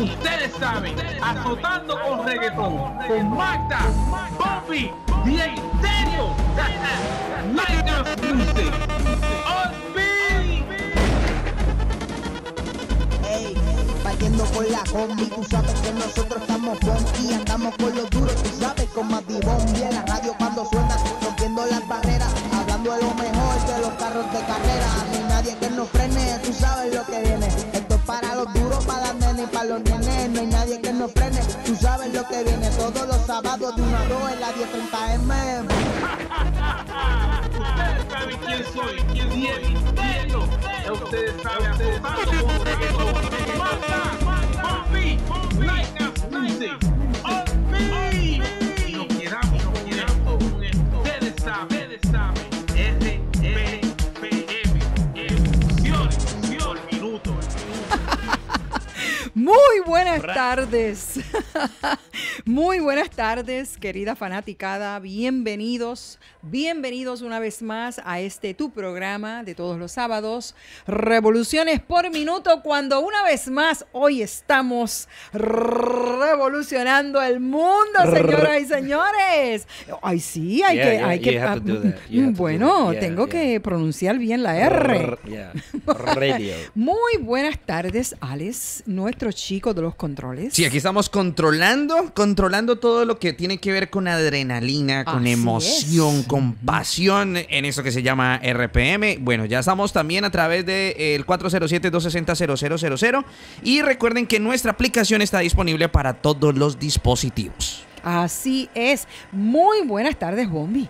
Ustedes saben, azotando con reggaetón, con Magda, Bobby, y en serio, Lighters Music, on me. Ey, partiendo con la combi, tú sabes que nosotros estamos funky, andamos con los duros, tú sabes, con más divón, y en la radio cuando suena, rompiendo las barreras, hablando de lo mejor de los carros de carrera, ni nadie que nos frene, tú sabes lo que viene, esto es para los duros, para las nenas y para los nenes, no hay nadie que nos frene, tú sabes lo que viene, todos los sábados de 1 a 2 en la 10:30 AM. Ustedes saben quién soy, quién es el ya ustedes saben, muy buenas tardes, muy buenas tardes, querida fanaticada, bienvenidos, bienvenidos una vez más a este tu programa de todos los sábados, Revoluciones por Minuto, cuando una vez más hoy estamos revolucionando el mundo, señoras y señores. Ay sí, hay que bueno, tengo que pronunciar bien la R. Radio. Muy buenas tardes, Alex, nuestro chico de los controles. Sí, aquí estamos controlando todo lo que tiene que ver con adrenalina, con emoción, con pasión en eso que se llama RPM. Bueno, ya estamos también a través del 407-260-0000 y recuerden que nuestra aplicación está disponible para todos los dispositivos. Así es. Muy buenas tardes, Bombi.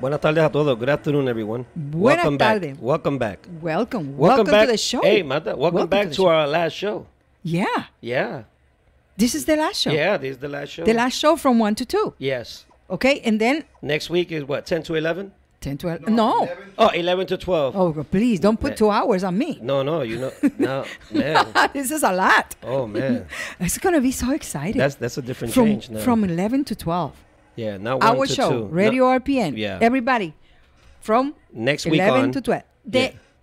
Buenas tardes a todos. Good afternoon, everyone. Buenas tardes. Welcome back. Welcome back to the show. Hey, Marta, welcome back to our last show. Yeah. Yeah. This is the last show. Yeah, this is the last show. The last show from 1 to 2. Yes. Okay, and then? Next week is what, 10 to 11? 10 to 11. No. 11 to 12. Oh, please, don't put 2 hours on me. No, you know, no, man. This is a lot. Oh, man. It's going to be so exciting. That's a different change now. From 11 to 12. Yeah, now 1 Our to show, 2. Our show, Radio RPN. Yeah. Everybody, from next week 11 on, to 12.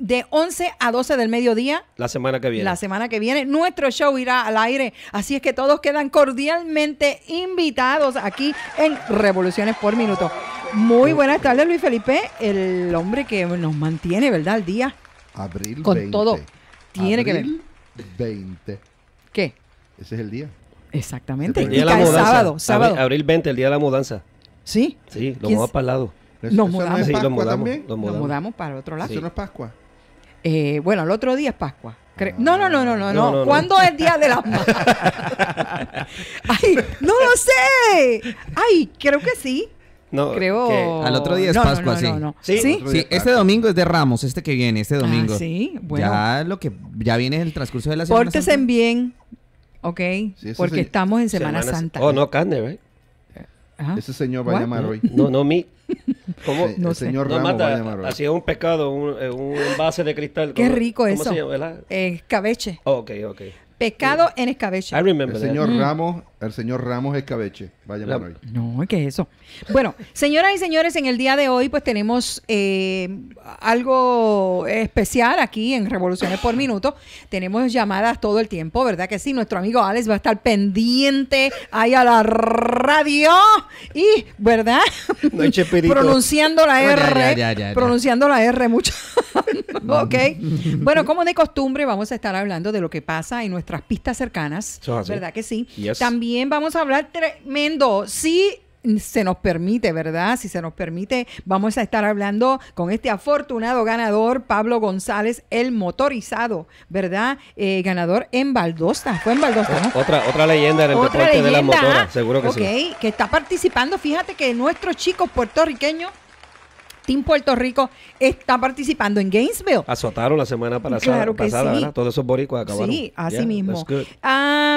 De 11 a 12 del mediodía. La semana que viene. La semana que viene. Nuestro show irá al aire. Así es que todos quedan cordialmente invitados aquí en Revoluciones por Minuto. Muy buenas tardes, Luis Felipe. El hombre que nos mantiene, ¿verdad? Al día. Abril con 20. Con todo. Tiene Abril que ver. 20. ¿Qué? Ese es el día. Exactamente. El día de la mudanza. Sábado. Abril 20, el día de la mudanza. ¿Sí? Sí, lo vamos para el lado. Nos mudamos. Sí, lo mudamos para el otro lado. Sí. ¿Eso no es Pascua? Bueno, el otro día es Pascua. No. ¿Cuándo es Día de las Madres? Ay, no lo sé. Ay, creo que sí. No, creo. ¿Qué? Al otro día es Pascua, sí. No. Sí, este domingo es de Ramos, este que viene, este domingo. Ah, sí, bueno. Ya viene el transcurso de la Semana Santa. Pórtense bien, ¿ok? Sí, porque estamos en Semana Santa. Oh, no, carne, ¿verdad? ¿Ah? Ese señor va a llamar hoy. No, mi. ¿Cómo? No el señor Ramos mata, va a llamar hoy. Así es un pescado, un envase de cristal. Qué rico eso. ¿Cómo se llama, verdad? Escabeche. Oh, ok. Pescado en escabeche. I remember el señor Ramos, el señor Ramos escabeche. Va a llamar hoy. No, ¿qué es eso? Bueno, señoras y señores, en el día de hoy pues tenemos algo especial aquí en Revoluciones por Minuto. Tenemos llamadas todo el tiempo, ¿verdad que sí? Nuestro amigo Alex va a estar pendiente ahí a la radio y, ¿verdad? No hay chespirito. Pronunciando la R. Ya. Pronunciando la R mucho. Ok. Bueno, como de costumbre vamos a estar hablando de lo que pasa en nuestra pistas cercanas, ¿verdad que sí? Yes. También vamos a hablar tremendo, si se nos permite, ¿verdad? Si se nos permite, vamos a estar hablando con este afortunado ganador, Pablo González, el motorizado, ¿verdad? Ganador en Valdosta, fue en Valdosta, ¿no? Otra leyenda en el deporte de las motoras, seguro que sí. Ok, que está participando, fíjate que nuestros chicos puertorriqueños Team Puerto Rico está participando en Gainesville. Azotaron la semana pasada, ¿verdad? Todos esos boricuas acabaron. Sí, así mismo.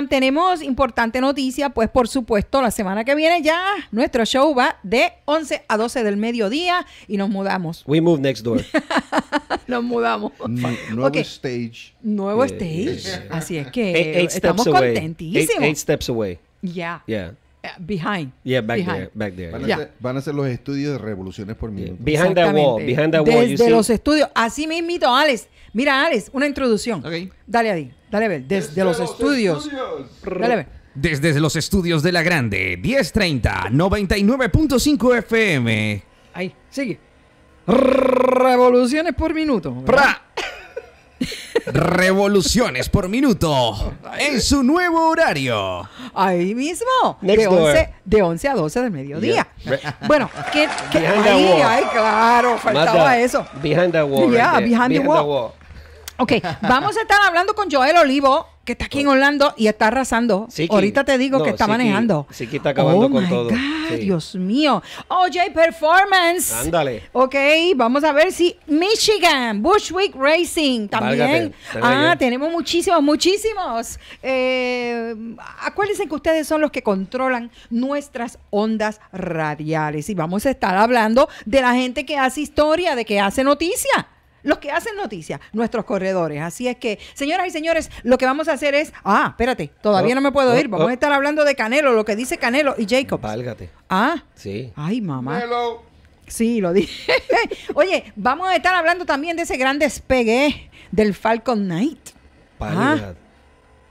Tenemos importante noticia, pues por supuesto, la semana que viene ya nuestro show va de 11 a 12 del mediodía y nos mudamos. We move next door. Nos mudamos. Nuevo stage. Nuevo stage. Así es que estamos contentísimos. 8 steps away. Yeah. Behind. Yeah, back there. Van a ser los estudios de Revoluciones por Minuto. Behind that wall. Desde los estudios. Así mismito, Alex. Mira, Alex, una introducción. Okay. Dale ahí, dale a ver. Desde los estudios. Dale a ver. Desde los estudios de La Grande, 1030, 99.5 FM. Ahí, sigue. Revoluciones por minuto. Revoluciones por minuto en su nuevo horario. Ahí mismo, de 11 a 12 del mediodía. Yeah. Bueno, que ahí, claro, faltaba eso. Behind the wall. Yeah, right behind the wall. Ok, vamos a estar hablando con Joel Olivo, que está aquí en Orlando y está arrasando. Siki. Ahorita te digo que está manejando. Sí, que está acabando con todo. Sí. Dios mío. OJ Performance. Ándale. Ok, vamos a ver si Michigan, Bushwick Racing también. Tenemos muchísimos. Acuérdense que ustedes son los que controlan nuestras ondas radiales. Y vamos a estar hablando de la gente que hace historia, de que hace noticia. Los que hacen noticias, nuestros corredores. Así es que, señoras y señores, lo que vamos a hacer es... Ah, espérate, todavía no me puedo ir. Vamos a estar hablando de Canelo, lo que dice Canelo y Jacobs. Válgate. Ah. Sí. Ay, mamá. Hello. Sí, lo dije. Oye, vamos a estar hablando también de ese gran despegue del Falcon Knight. Válgate.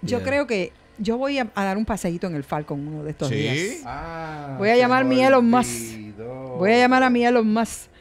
Yo creo que... Yo voy a dar un paseíto en el Falcon uno de estos días. Ah, voy a llamar a mi Elon Musk. Voy a llamar a mi Elon Musk.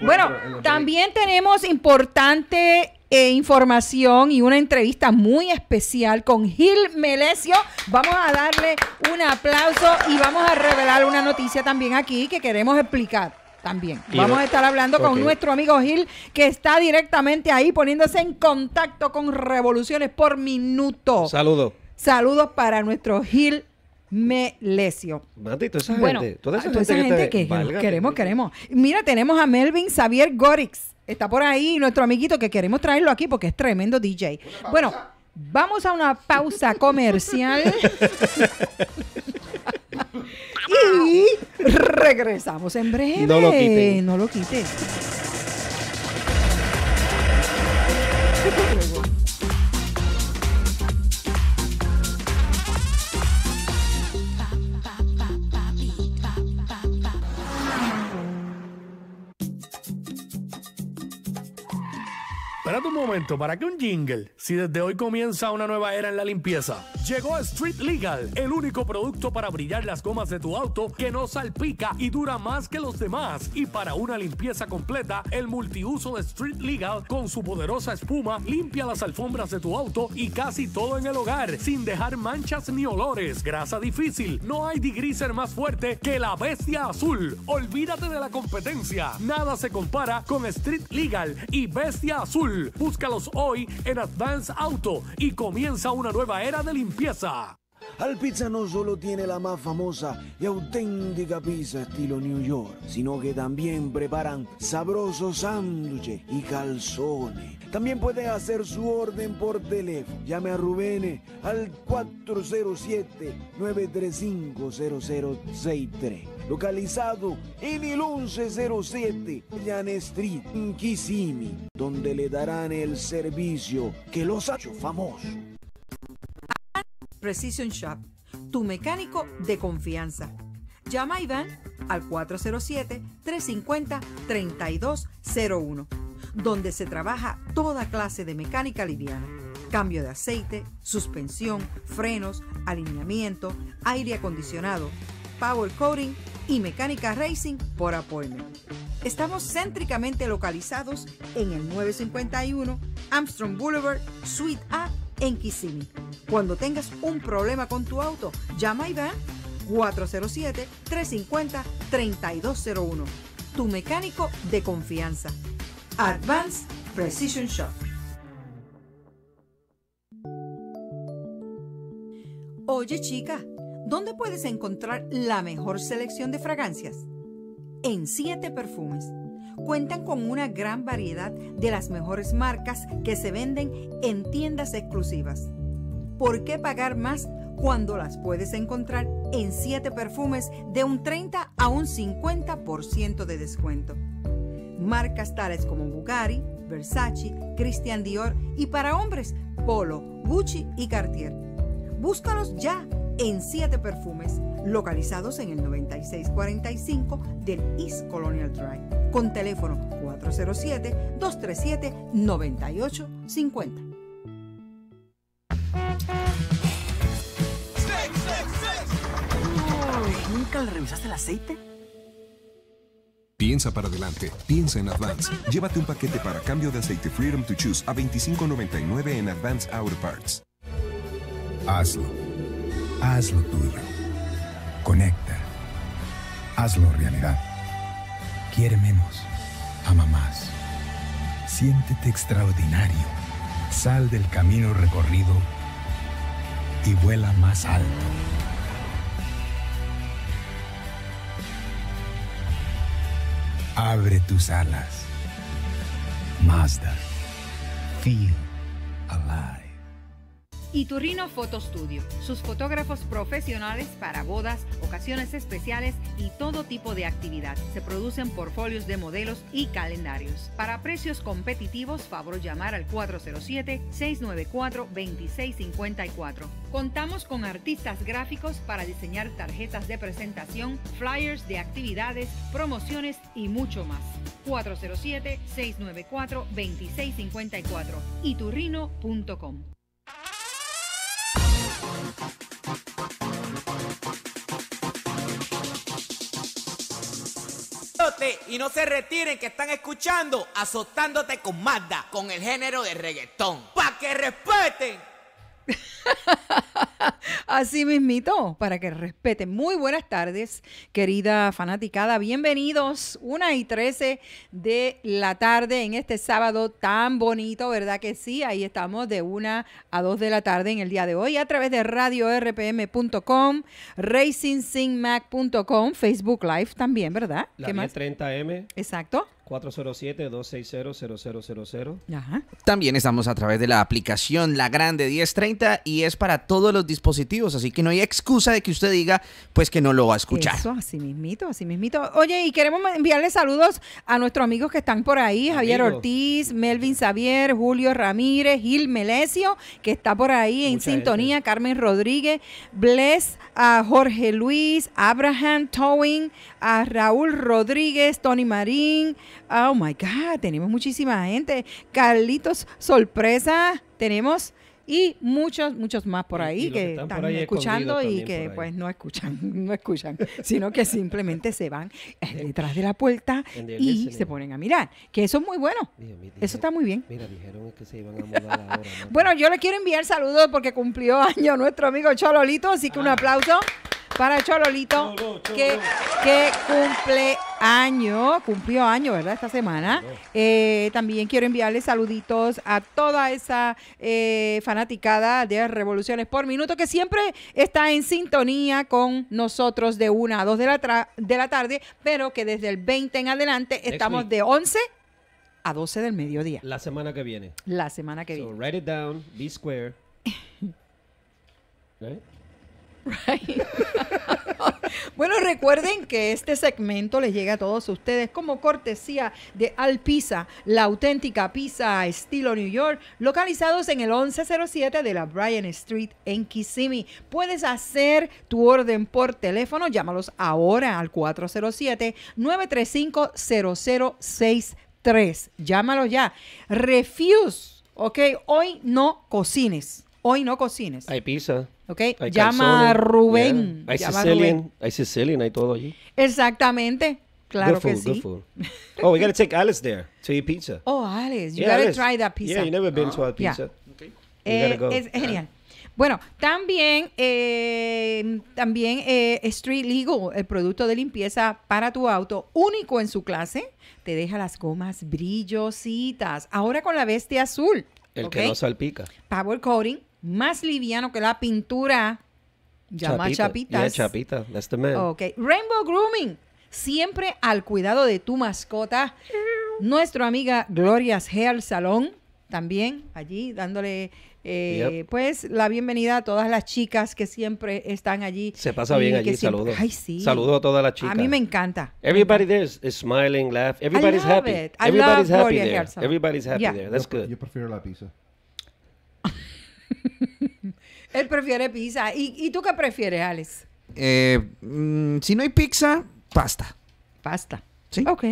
Bueno, también tenemos importante información y una entrevista muy especial con Gil Melecio. Vamos a darle un aplauso y vamos a revelar una noticia también aquí que queremos explicar. También. Vamos a estar hablando con nuestro amigo Gil, que está directamente ahí poniéndose en contacto con Revoluciones por Minuto. Saludos. Saludos para nuestro Gil Melecio. Mati, toda esa gente que queremos. Mira, tenemos a Melvin Javier Górix. Está por ahí nuestro amiguito que queremos traerlo aquí porque es tremendo DJ. Bueno, vamos a una pausa comercial. Y regresamos en breve. No lo quiten. No lo quiten. Espérate un momento, ¿para qué un jingle? Si desde hoy comienza una nueva era en la limpieza. Llegó Street Legal, el único producto para brillar las gomas de tu auto que no salpica y dura más que los demás. Y para una limpieza completa, el multiuso de Street Legal con su poderosa espuma limpia las alfombras de tu auto y casi todo en el hogar, sin dejar manchas ni olores. Grasa difícil, no hay degreaser más fuerte que la Bestia Azul. Olvídate de la competencia, nada se compara con Street Legal y Bestia Azul. Búscalos hoy en Advanced Auto y comienza una nueva era de limpieza. Al Pizza no solo tiene la más famosa y auténtica pizza estilo New York, sino que también preparan sabrosos sándwiches y calzones. También puedes hacer su orden por teléfono. Llame a Rubén al 407-935-0063. Localizado en el 1107 Yan Street, en Kissimmee, donde le darán el servicio que los ha hecho famosos. Precision Shop, tu mecánico de confianza. Llama a Iván al 407-350-3201, donde se trabaja toda clase de mecánica liviana. Cambio de aceite, suspensión, frenos, alineamiento, aire acondicionado, power coating y mecánica racing por appointment. Estamos céntricamente localizados en el 951 Armstrong Boulevard, Suite A, en Kissimmee. Cuando tengas un problema con tu auto, llama a Iván 407-350-3201. Tu mecánico de confianza. Advanced Precision Shop. Oye, chica, ¿dónde puedes encontrar la mejor selección de fragancias? En 7 Perfumes. Cuentan con una gran variedad de las mejores marcas que se venden en tiendas exclusivas. ¿Por qué pagar más cuando las puedes encontrar en 7 Perfumes de un 30 a un 50% de descuento? Marcas tales como Bulgari, Versace, Christian Dior y para hombres, Polo, Gucci y Cartier. Búscalos ya en 7 Perfumes, localizados en el 9645 del East Colonial Drive, con teléfono 407-237-9850. ¿Nunca le revisaste el aceite? Piensa para adelante, piensa en Advance. Llévate un paquete para cambio de aceite Freedom to Choose a $25.99 en Advance Auto Parts. Hazlo tuyo. Conecta. Hazlo realidad. Quiere menos, ama más. Siéntete extraordinario. Sal del camino recorrido y vuela más alto. Abre tus alas. Mazda. Feel alive. Iturrino Photo Studio, sus fotógrafos profesionales para bodas, ocasiones especiales y todo tipo de actividad. Se producen portfolios de modelos y calendarios. Para precios competitivos, favor llamar al 407-694-2654. Contamos con artistas gráficos para diseñar tarjetas de presentación, flyers de actividades, promociones y mucho más. 407-694-2654. Iturrino.com. Y no se retiren, que están escuchando Azotándote con Mazda, con el género de reggaetón, para que respeten. Así mismito, para que respeten. Muy buenas tardes, querida fanaticada. Bienvenidos, 1:13 de la tarde en este sábado tan bonito, ¿verdad que sí? Ahí estamos de 1 a 2 de la tarde en el día de hoy, a través de radiorpm.com, racingsinmac.com, Facebook Live también, ¿verdad? La 1030M. Exacto. 407-260-0000. Ajá. También estamos a través de la aplicación La Grande 1030 y es para todos los dispositivos, así que no hay excusa de que usted diga pues que no lo va a escuchar. Eso, así mismito, así mismito. Oye, y queremos enviarle saludos a nuestros amigos que están por ahí, Javier Ortiz, Melvin Javier, Julio Ramírez, Gil Melecio, que está por ahí en sintonía, Carmen Rodríguez, Bless, a Jorge Luis, Abraham Towing, a Raúl Rodríguez, Tony Marín. Oh my God, tenemos muchísima gente. Carlitos Sorpresa, tenemos, y muchos, muchos más por ahí que están ahí escuchando y que pues no escuchan, sino que simplemente se van detrás de la puerta y se ponen a mirar, que eso es muy bueno. Eso está muy bien. Mira, dijeron que se iban a mudar ahora, ¿no? Bueno, yo le quiero enviar saludos porque cumplió año nuestro amigo Chololito, así que un aplauso para Chololito, Cholo. Que cumplió año, ¿verdad? Esta semana. También quiero enviarle saluditos a toda esa fanaticada de Revoluciones por Minuto, que siempre está en sintonía con nosotros de 1 a 2 de la tarde, pero que desde el 20 en adelante estamos de 11 a 12 del mediodía. La semana que viene. La semana que viene. So write it down, be square. Right? Right. Bueno, recuerden que este segmento les llega a todos ustedes como cortesía de Al Pizza, la auténtica pizza estilo New York, localizados en el 1107 de la Bryan Street en Kissimmee. Puedes hacer tu orden por teléfono, llámalos ahora al 407-935-0063. Llámalo ya. Refuse, ¿ok? Hoy no cocines. Hoy no cocines. Hay pizza. ¿Ok? Hay llama a Rubén. Yeah. Hay Sicilian, hay todo allí. Exactamente. Claro good food, que sí. Good food. Oh, we gotta take Alice there to eat pizza. Oh, Alice, you gotta Alice. Try that pizza. Yeah, you never been to our pizza. Yeah. Okay. You gotta go. Es genial. Bueno, también Street Legal, el producto de limpieza para tu auto, único en su clase, te deja las gomas brillositas. Ahora con la bestia azul. El que no salpica. Power coating, más liviano que la pintura. Llama chapitas. Yeah, chapita. That's the man. Okay. Rainbow Grooming, siempre al cuidado de tu mascota. Nuestra amiga Gloria's Hair Salón, también allí dándole pues la bienvenida a todas las chicas que siempre están allí. Se pasa bien allí, saludos. Ay, sí. Saludos a todas las chicas. A mí me encanta. Everybody there is smiling, laughing. Everybody's happy. Everybody's happy there. Everybody's happy there. That's good. Yo prefiero la pizza. Él prefiere pizza. ¿Y tú qué prefieres, Alex? Si no hay pizza, pasta. Pasta. ¿Sí? Ok.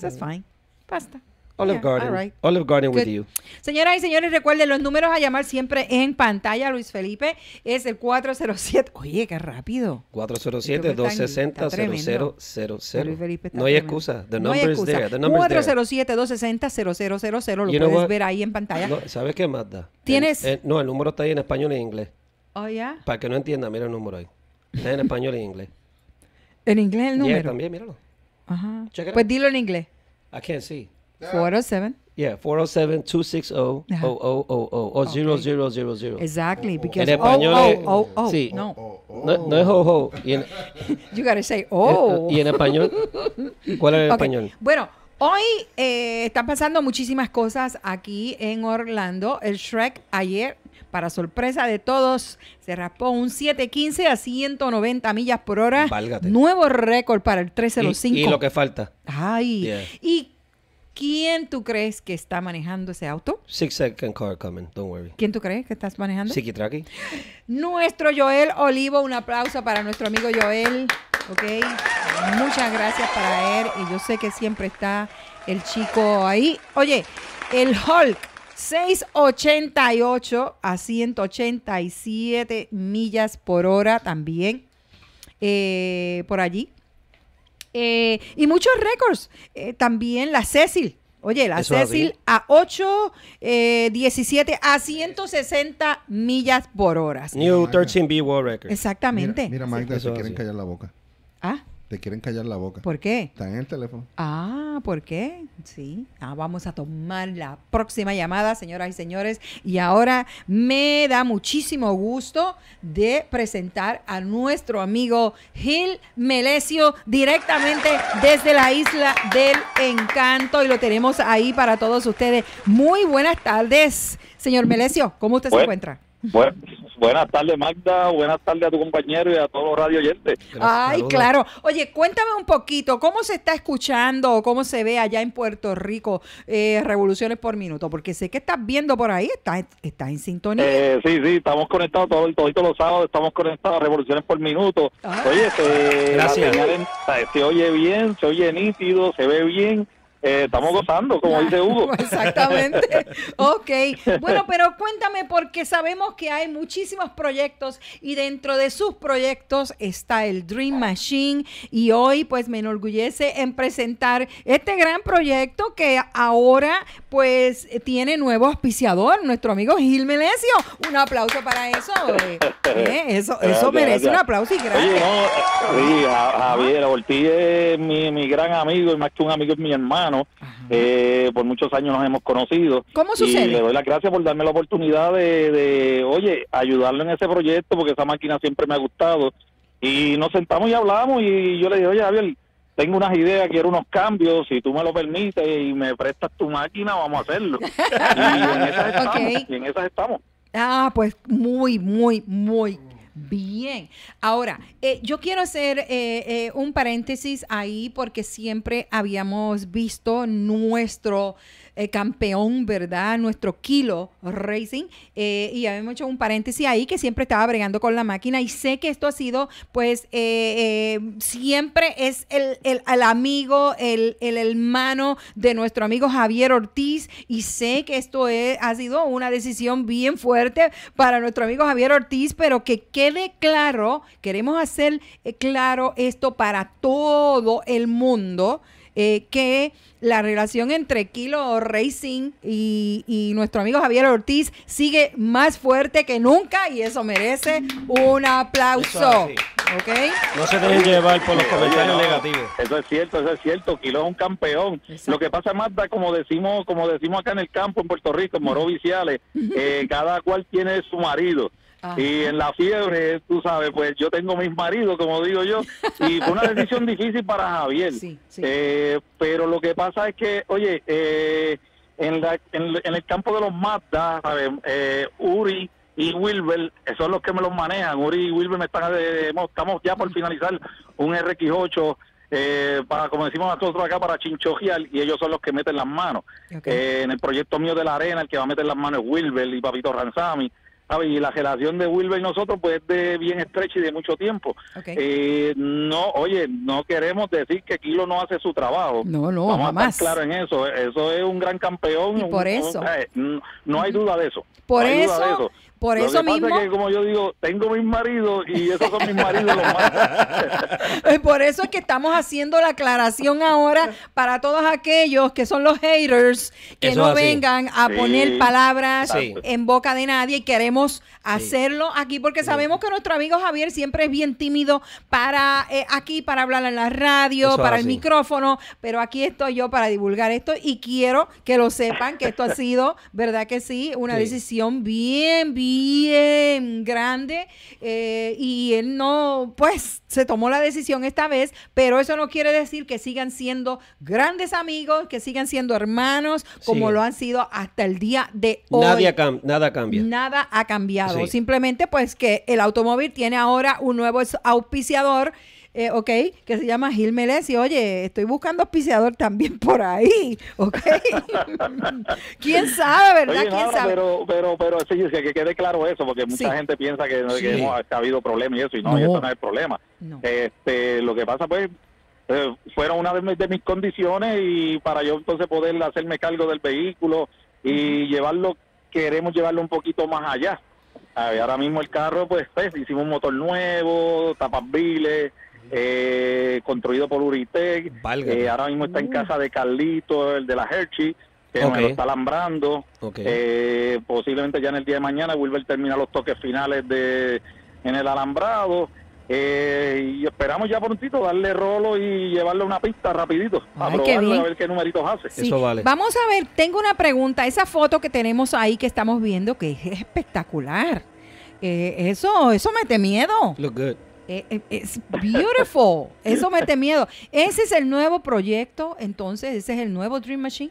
That's fine. Pasta. Olive Garden. All right. Olive Garden with you. Señoras y señores, recuerden los números a llamar siempre en pantalla. Luis Felipe es el 407. Oye, qué rápido. 407-260-0000. Luis Felipe está. No hay excusa. The number is there. 407-260-0000. Lo puedes ver ahí en pantalla. No, ¿sabes qué más da? ¿Tienes? No, el número está ahí en español e inglés. Oh, ya. Para que no entienda, mira el número ahí. Está en español e inglés. ¿En inglés el número? Yeah, también, míralo. Ajá. Pues dilo en inglés. I can't see. 407. Yeah, 407-260-0000 o 0000. Exactly, because en español sí. No es ojo. You gotta say oh. Y en español, ¿cuál es el español? Bueno, hoy están pasando muchísimas cosas aquí en Orlando. El Shrek ayer, para sorpresa de todos, se raspó un 715 a 190 millas por hora. Válgate. Nuevo récord para el 305. Y lo que falta. Ay. Yeah. Y ¿quién tú crees que está manejando ese auto? 6 second car coming, don't worry. ¿Quién tú crees que estás manejando? Sikitraki. Nuestro Joel Olivo, un aplauso para nuestro amigo Joel. Ok, muchas gracias para él. Y yo sé que siempre está el chico ahí. Oye, el Hulk, 688 a 187 millas por hora también por allí. Y muchos récords. También la Cecil. Oye, la Cecil a 817 a 160 millas por hora. New 13B World Record. Exactamente. Mira, Magda, se quieren callar la boca. ¿Ah? Te quieren callar la boca. ¿Por qué? Está en el teléfono. Ah, ¿por qué? Sí. Ah, vamos a tomar la próxima llamada, señoras y señores. Y ahora me da muchísimo gusto de presentar a nuestro amigo Gil Melecio, directamente desde la Isla del Encanto. Y lo tenemos ahí para todos ustedes. Muy buenas tardes, señor Melecio. ¿Cómo usted se encuentra? Buenas tardes, Magda. Buenas tardes a tu compañero y a todos los radio oyentes. Ay, claro. Oye, cuéntame un poquito, ¿cómo se está escuchando o cómo se ve allá en Puerto Rico Revoluciones por Minuto? Porque sé que estás viendo por ahí, estás en sintonía. Sí, estamos conectados todos los sábados, estamos conectados a Revoluciones por Minuto. Ah, oye, se oye bien, se oye nítido, se ve bien. Estamos gozando, como dice Hugo. Exactamente. Ok. Bueno, pero cuéntame, porque sabemos que hay muchísimos proyectos y dentro de sus proyectos está el Dream Machine y hoy pues me enorgullece en presentar este gran proyecto que ahora pues tiene nuevo auspiciador, nuestro amigo Gil Melecio. Un aplauso para eso. Eso merece un aplauso y gracias. Oye, Javier Ortiz es mi gran amigo y más que un amigo es mi hermano. Por muchos años nos hemos conocido. ¿Cómo sucede? Y le doy las gracias por darme la oportunidad de ayudarlo en ese proyecto, porque esa máquina siempre me ha gustado. Y nos sentamos y hablamos y yo le dije, oye, Javier, tengo unas ideas, quiero unos cambios, si tú me lo permites y me prestas tu máquina, vamos a hacerlo. Y en esas estamos. Okay. Y en esas estamos. Ah, pues muy bien. Ahora, yo quiero hacer un paréntesis ahí porque siempre habíamos visto nuestro campeón, ¿verdad? Nuestro Kilo Racing. Y habíamos hecho un paréntesis ahí que siempre estaba bregando con la máquina y sé que esto ha sido, pues, siempre es el amigo, el hermano de nuestro amigo Javier Ortiz y sé que esto ha sido una decisión bien fuerte para nuestro amigo Javier Ortiz, pero que quede claro, queremos hacer claro esto para todo el mundo, que la relación entre Kilo Racing y nuestro amigo Javier Ortiz sigue más fuerte que nunca y eso merece un aplauso. ¿Okay? No se dejen llevar por los comentarios negativos. Eso es cierto, Kilo es un campeón. Exacto. Lo que pasa, Marta, como decimos acá en el campo, en Puerto Rico, en Moró Viciales, cada cual tiene su marido. Ajá. Y en la fiebre, tú sabes, pues yo tengo mis maridos, como digo yo, y fue una decisión difícil para Javier. Sí. Pero lo que pasa es que, oye, en el campo de los Mazda, ¿sabes? Uri y Wilber son los que me los manejan. Uri y Wilber estamos ya por finalizar un RX8, para, como decimos nosotros acá, para chinchojear, y ellos son los que meten las manos. Okay. En el proyecto mío de la arena, el que va a meter las manos es Wilber y Papito Ransami. ¿sabes? Y la relación de Wilber y nosotros pues es de bien estrecha y de mucho tiempo. Okay. No, oye, no queremos decir que Kilo no hace su trabajo. No, no, vamos jamás. A estar claro en eso. Eso es un gran campeón. Y por eso. No hay duda de eso. Por no hay eso. Duda de eso. Por eso mismo. Lo que pasa es que, como yo digo, tengo mis maridos y esos son mis maridos los más. Por eso es que estamos haciendo la aclaración ahora para todos aquellos que son los haters, que eso no vengan a poner palabras en boca de nadie, y queremos hacerlo aquí porque sabemos que nuestro amigo Javier siempre es bien tímido para aquí, para hablar en la radio, eso para el micrófono, pero aquí estoy yo para divulgar esto y quiero que lo sepan que esto ha sido, ¿verdad que sí? Una decisión bien grande y él no, pues se tomó la decisión esta vez, pero eso no quiere decir que sigan siendo grandes amigos, que sigan siendo hermanos como lo han sido hasta el día de hoy. Nada cambia. Nada ha cambiado. Sí. Simplemente pues que el automóvil tiene ahora un nuevo auspiciador, que se llama Gil Melecio. Oye, estoy buscando auspiciador también por ahí, ¿ok? ¿Quién sabe, verdad? Oye, ¿quién sabe? Pero sí, es que quede claro eso, porque mucha gente piensa que hemos habido problemas y eso, y no, eso no es problema. No. Lo que pasa, pues, fueron una de mis condiciones y para yo entonces poder hacerme cargo del vehículo y queremos llevarlo un poquito más allá. A ver, ahora mismo el carro, pues hicimos un motor nuevo, tapabiles, construido por Uritec, ahora mismo está en casa de Carlito, el de la Hershey, que me lo está alambrando. Posiblemente ya en el día de mañana Wilber termina los toques finales en el alambrado, y esperamos ya prontito darle rolo y llevarle una pista rapidito a probarlo, a ver qué numeritos hace. Eso vale. Vamos a ver, tengo una pregunta. Esa foto que tenemos ahí que estamos viendo, que es espectacular, eso mete miedo. Look good. Es beautiful. Eso mete miedo. Ese es el nuevo proyecto, entonces, ese es el nuevo Dream Machine.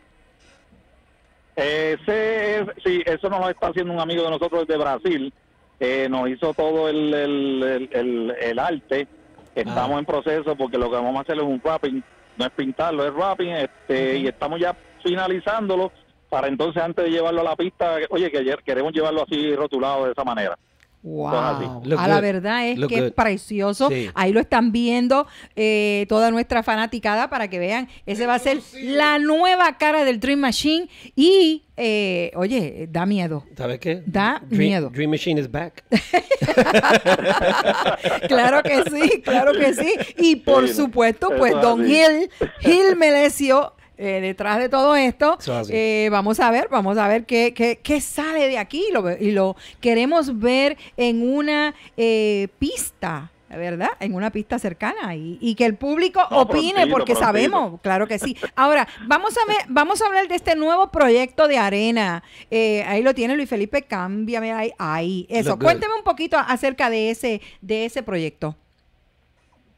Eso nos lo está haciendo un amigo de nosotros desde Brasil. Nos hizo todo el arte. Estamos en proceso porque lo que vamos a hacer es un wrapping, no es pintarlo, es wrapping, y estamos ya finalizándolo para entonces, antes de llevarlo a la pista, oye, que ayer queremos llevarlo así rotulado de esa manera. Wow, la verdad es que es precioso. Ahí lo están viendo toda nuestra fanaticada para que vean. Ese va a ser la nueva cara del Dream Machine y oye, da miedo. ¿Sabes qué? Da miedo. Dream Machine is back. Claro que sí, claro que sí. Y por supuesto, pues don Gil Melecio, detrás de todo esto, vamos a ver qué sale de aquí y lo queremos ver en una pista, ¿verdad? En una pista cercana y que el público opine porque sabemos, claro que sí. Ahora, vamos a hablar de este nuevo proyecto de arena. Ahí lo tiene Luis Felipe, cámbiame ahí. Eso, cuénteme un poquito acerca de ese proyecto.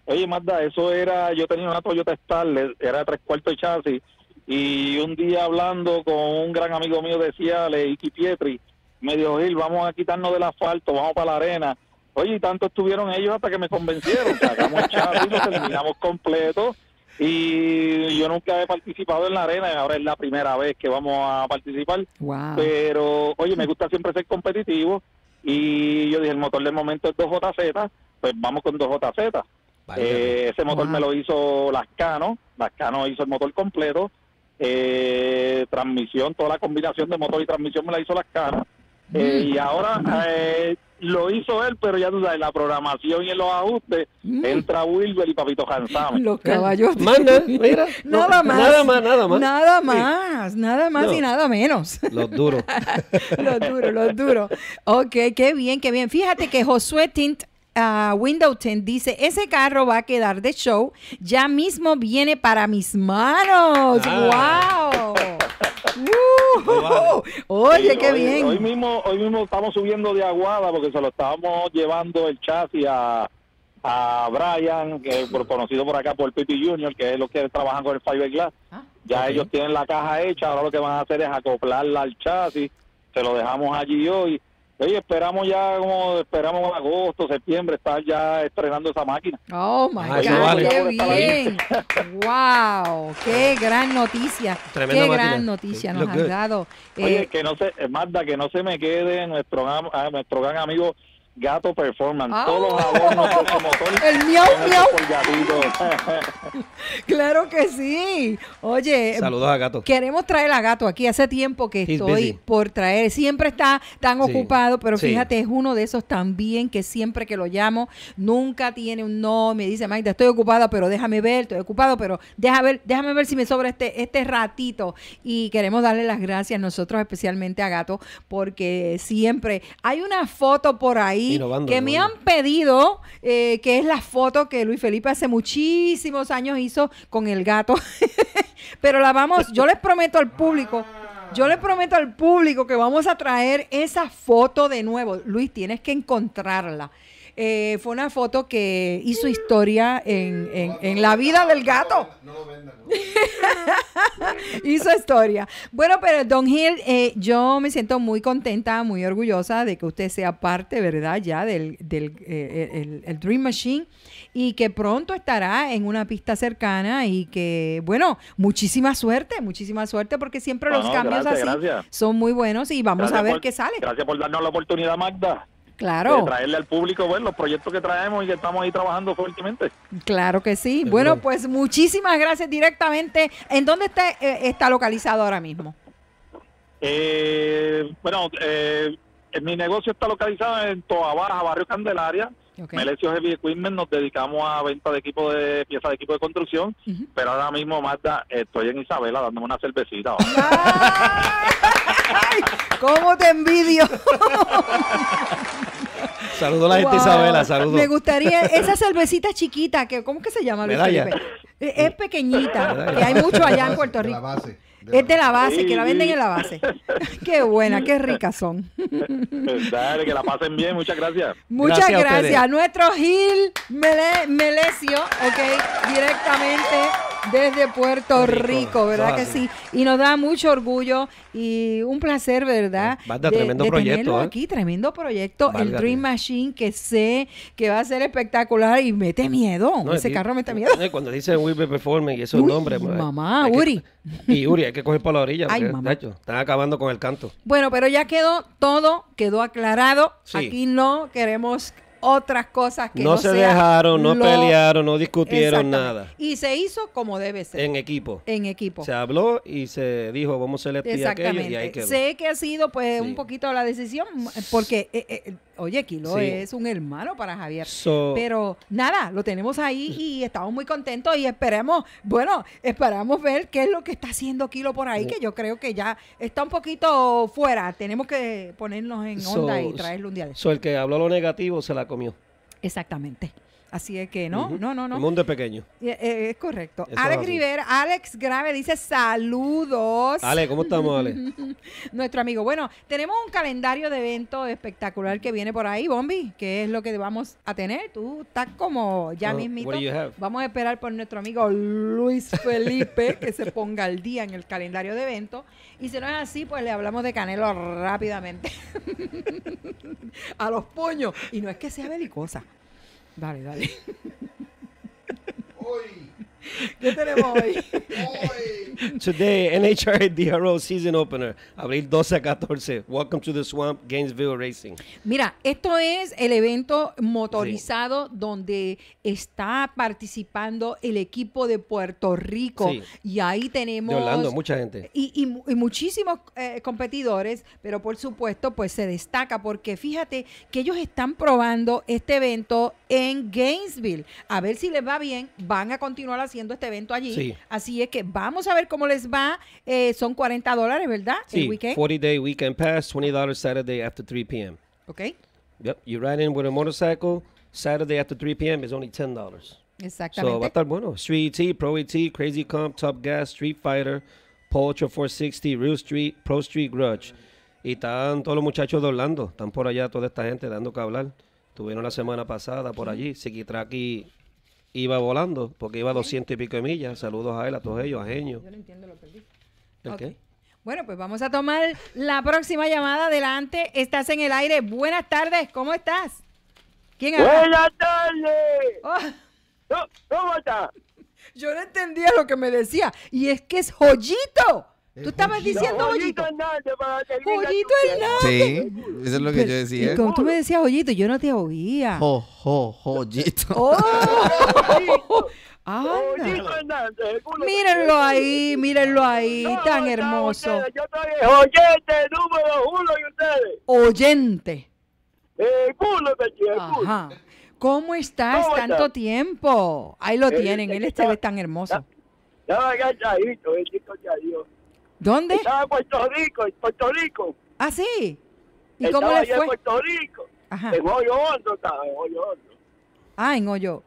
Oye, Mazda, eso era, yo tenía una Toyota Starlet, era 3/4 de chasis, y un día hablando con un gran amigo mío de Ciales, Iki Pietri, me dijo, Gil, vamos a quitarnos del asfalto, vamos para la arena. Oye, y tanto estuvieron ellos hasta que me convencieron, sacamos el chasis, lo terminamos completo, y yo nunca he participado en la arena, y ahora es la primera vez que vamos a participar. Wow. Pero, oye, me gusta siempre ser competitivo, y yo dije, el motor del momento es 2JZ, pues vamos con 2JZ. Ese motor me lo hizo Lascano. Lascano hizo el motor completo, transmisión, toda la combinación de motor y transmisión me la hizo Lascano. Y ahora lo hizo él, pero ya tú sabes, la programación y en los ajustes entra Wilber y Papito Ransami. Los caballos. Mira, nada más y nada menos. Los duros. los duros. Ok, qué bien. Fíjate que Josué Tint Windowton dice, ese carro va a quedar de show, ya mismo viene para mis manos. ¡Wow! Oye, sí, qué bien. Hoy mismo estamos subiendo de Aguada porque se lo estábamos llevando el chasis a Brian, que es conocido por acá por Pipi Junior, que es lo que trabajan con el fiberglass. Ellos tienen la caja hecha, ahora lo que van a hacer es acoplarla al chasis, se lo dejamos allí hoy. Sí, esperamos ya, como esperamos agosto, septiembre, estar ya estrenando esa máquina. Oh my God, vale. ¡Qué bien! ¡Wow! ¡Qué gran noticia! Tremenda ¡Qué máquina. Gran noticia nos han dado! Oye, que no se, Marta, que no se me quede nuestro gran amigo Gato Performance, todos los abonos de su motor. El miau, miau. Claro que sí. Oye, saludos a Gato. Queremos traer a Gato aquí. Hace tiempo que estoy por traer. Siempre está tan ocupado, pero fíjate, es uno de esos también que siempre que lo llamo, nunca tiene un no. Me dice, Magda, estoy ocupada, pero déjame ver, estoy ocupado, pero déjame ver si me sobra este ratito. Y queremos darle las gracias nosotros, especialmente a Gato, porque siempre hay una foto por ahí que me han pedido, que es la foto que Luis Felipe hace muchísimos años hizo con el gato. Pero la vamos, yo les prometo al público que vamos a traer esa foto de nuevo. Luis, tienes que encontrarla. Fue una foto que hizo historia en la vida del gato. Hizo historia. Bueno, pero don Gil, yo me siento muy contenta, muy orgullosa de que usted sea parte, ¿verdad? Ya del Dream Machine, y que pronto estará en una pista cercana, y que, bueno, muchísima suerte, porque siempre los cambios son muy buenos, y vamos a ver qué sale. Gracias por darnos la oportunidad, Magda. Claro. De traerle al público, bueno, los proyectos que traemos y que estamos ahí trabajando fuertemente. Claro que sí. Seguro. Bueno, pues muchísimas gracias directamente. ¿En dónde está localizado ahora mismo? Mi negocio está localizado en Toa Baja, Barrio Candelaria. Okay. Melecio Heavy Equipment, nos dedicamos a venta de equipo de piezas de equipo de construcción, pero ahora mismo, Marta, estoy en Isabela dándome una cervecita. ¡Ay! ¡Cómo te envidio! Saludos a la gente, Isabela, saludos. Me gustaría, esa cervecita chiquita, que ¿cómo que se llama? Luis Felipe? Es pequeñita, que hay mucho allá en Puerto Rico. Es de la base, sí, que la venden en la base. Qué buena, qué ricas son. Dale, que la pasen bien, muchas gracias. Muchas gracias a nuestro Gil Melecio, ok, directamente desde Puerto Rico, ¿verdad que sí? Y nos da mucho orgullo y un placer, ¿verdad? Valda, tremendo proyecto, aquí, tremendo proyecto, el Dream Machine, que sé que va a ser espectacular y mete miedo, ese carro mete miedo. Cuando dice Wilber Performance y esos nombres, mamá, Uri. Y Uri, hay que coger por la orilla, porque, tacho, están acabando con el canto. Bueno, pero ya quedó aclarado. Sí. Aquí no queremos otras cosas que no se dejaron, no pelearon, no discutieron nada. Y se hizo como debe ser. En equipo. En equipo. Se habló y se dijo, vamos a hacer esto y aquello, y ahí quedó. Sé que ha sido, pues, un poquito la decisión, porque, oye, Kilo es un hermano para Javier. Pero nada, lo tenemos ahí y estamos muy contentos y esperamos ver qué es lo que está haciendo Kilo por ahí, que yo creo que ya está un poquito fuera. Tenemos que ponernos en onda y traerle un día de eso. El que habló lo negativo se la comió. Exactamente. Así es que no. El mundo es pequeño. Es correcto. Eso Alex Rivera, Alex Grave dice saludos. Ale, ¿cómo estamos, Ale? Nuestro amigo. Bueno, tenemos un calendario de eventos espectacular que viene por ahí, Bombi. ¿Qué es lo que vamos a tener? Tú estás como ya mismito. Vamos a esperar por nuestro amigo Luis Felipe que se ponga al día en el calendario de eventos. Y si no es así, pues le hablamos de Canelo rápidamente. A los puños. Y no es que sea belicosa. Dale. Hoy. ¿Qué tenemos hoy? Today, NHRA DRO Season Opener, abril 12 a 14. Welcome to the Swamp, Gainesville Racing. Mira, esto es el evento motorizado donde está participando el equipo de Puerto Rico. Sí. Y ahí tenemos... De Orlando, mucha gente. Y muchísimos competidores, pero por supuesto, pues se destaca porque fíjate que ellos están probando este evento en Gainesville. A ver si les va bien, van a continuar haciendo este evento allí. Sí. Así es que vamos a ver cómo les va. Son $40, ¿verdad? Sí, el weekend. 40-day weekend pass, $20 Saturday after 3 p.m. Okay. Yep, you ride in with a motorcycle, Saturday after 3 p.m. is only $10. Exactamente. So, va a estar bueno. Street ET, Pro ET, Crazy Comp, Top Gas, Street Fighter, Pole Ultra 460, Real Street, Pro Street Grudge. Y están todos los muchachos de Orlando. Están por allá toda esta gente dando que hablar. Estuvieron la semana pasada por allí. Siquitraqui iba volando, porque iba a 200 y pico de millas. Saludos a él, a todos ellos, a Genio. Yo no entiendo lo que dice. ¿El qué? Bueno, pues vamos a tomar la próxima llamada. Adelante, estás en el aire. Buenas tardes, ¿cómo estás? ¿Quién habla? Buenas tardes. Oh. ¿Cómo estás? Yo no entendía lo que me decía. Y es que es Joyito. Tú estabas diciendo Joyito. Joyito Hernández. Sí, eso es lo que yo decía. Y como tú me decías Joyito, yo no te oía. Joyito. Oh. Mírenlo ahí, tan hermoso. Yo soy oyente número uno de ustedes. Oyente. Ajá. ¿Cómo estás? Tanto tiempo. Ahí lo tienen, él es tan hermoso. ¿Dónde? Estaba en Puerto Rico, ¿Ah, sí? ¿Y cómo le fue? En Puerto Rico. Ajá. En Hoyo Hondo estaba, Ah, en Hoyo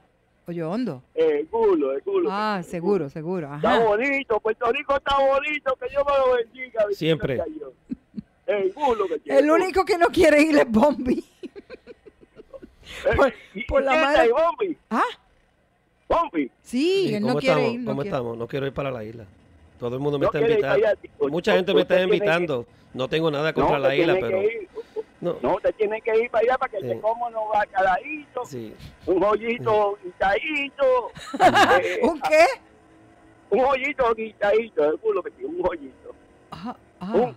Hondo. El culo. Ah, seguro. Ajá. Está bonito, Puerto Rico está bonito, que Dios me lo bendiga. Siempre. El culo que tiene. El único que no quiere ir es Bombi. Por la madre. ¿Bombi? ¿Ah? ¿Bombi? Sí, él no quiere ir. ¿Cómo estamos? No quiero ir para la isla. Todo el mundo me está invitando. Mucha gente me está invitando. No tengo nada contra la isla, pero... No, te tienen que ir para allá para que te coman un bacalaíto, un joyito guitadito. ¿Un qué? Un joyito guitadito, el culo que tiene, un joyito. Un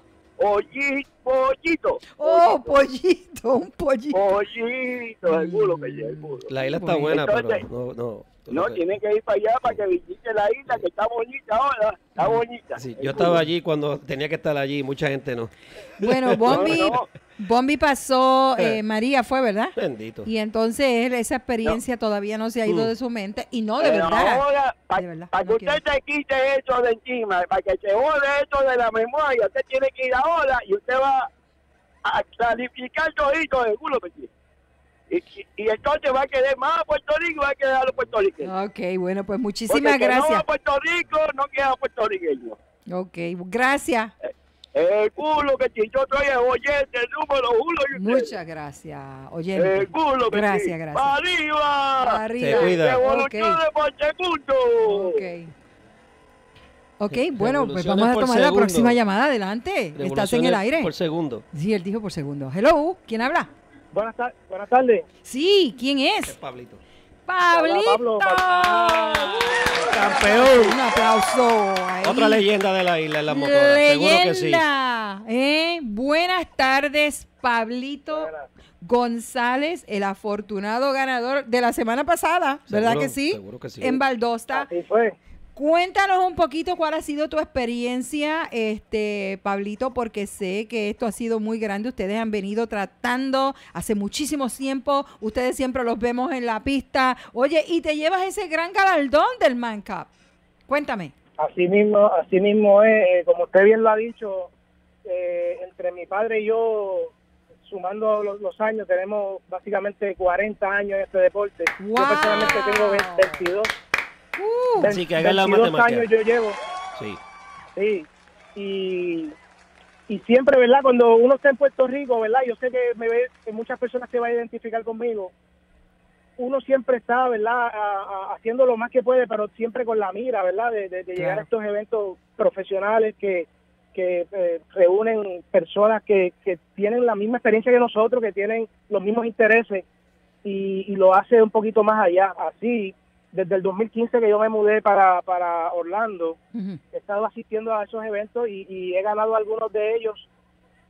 pollito. Oh, pollito, un pollito. Pollito, el culo que tiene, el culo. La isla está buena, pero no... No, tienen que ir para allá para que visite la isla, que está bonita ahora, está bonita. Sí, yo estaba allí cuando tenía que estar allí, mucha gente no. Bueno, Bombi, Bombi pasó, María fue, ¿verdad? Bendito. Y entonces esa experiencia todavía no se ha ido de su mente, y no, de verdad. Ahora, para que usted te quite eso de encima, para que se jode eso de la memoria, usted tiene que ir ahora y usted va a calificar todito de culo, Petit. Y entonces va a quedar más a Puerto Rico, va a quedar a los puertorriqueños. Ok, bueno, pues muchísimas gracias. No va a Puerto Rico, no queda puertorriqueño. Ok, gracias. El culo que te yo trae oyente, el número uno. Muchas gracias, oyente. El culo que gracias. ¡Arriba! ¡Arriba! Se cuida. Revoluciones por segundo. Ok, bueno, pues vamos a tomar la próxima llamada. Adelante. Estás en el aire. Por segundo. Sí, él dijo por segundo. Hello, ¿quién habla? Buenas tardes. Sí, ¿quién es? Es Pablito. ¡Pablito! ¡Campeón! Un aplauso. Ahí. Otra leyenda de la isla en la motora. Seguro que sí. Buenas tardes, Pablito González, el afortunado ganador de la semana pasada, ¿verdad que sí? Seguro que sí. En Valdosta. Así fue. Cuéntanos un poquito cuál ha sido tu experiencia, Pablito, porque sé que esto ha sido muy grande. Ustedes han venido tratando hace muchísimo tiempo. Ustedes siempre los vemos en la pista. Oye, y te llevas ese gran galardón del Man Cup. Cuéntame. Así mismo es. Como usted bien lo ha dicho, entre mi padre y yo, sumando los años, tenemos básicamente 40 años en este deporte. Wow. Yo personalmente tengo 22. Así que haga la matemática. 22 años yo llevo. Sí. Y siempre, ¿verdad? Cuando uno está en Puerto Rico, ¿verdad? Yo sé que muchas personas se van a identificar conmigo. Uno siempre está, ¿verdad? Haciendo lo más que puede, pero siempre con la mira, ¿verdad? De llegar a estos eventos profesionales que reúnen personas que tienen la misma experiencia que nosotros, que tienen los mismos intereses y lo hace un poquito más allá. Así. Desde el 2015 que yo me mudé para Orlando, he estado asistiendo a esos eventos y he ganado algunos de ellos,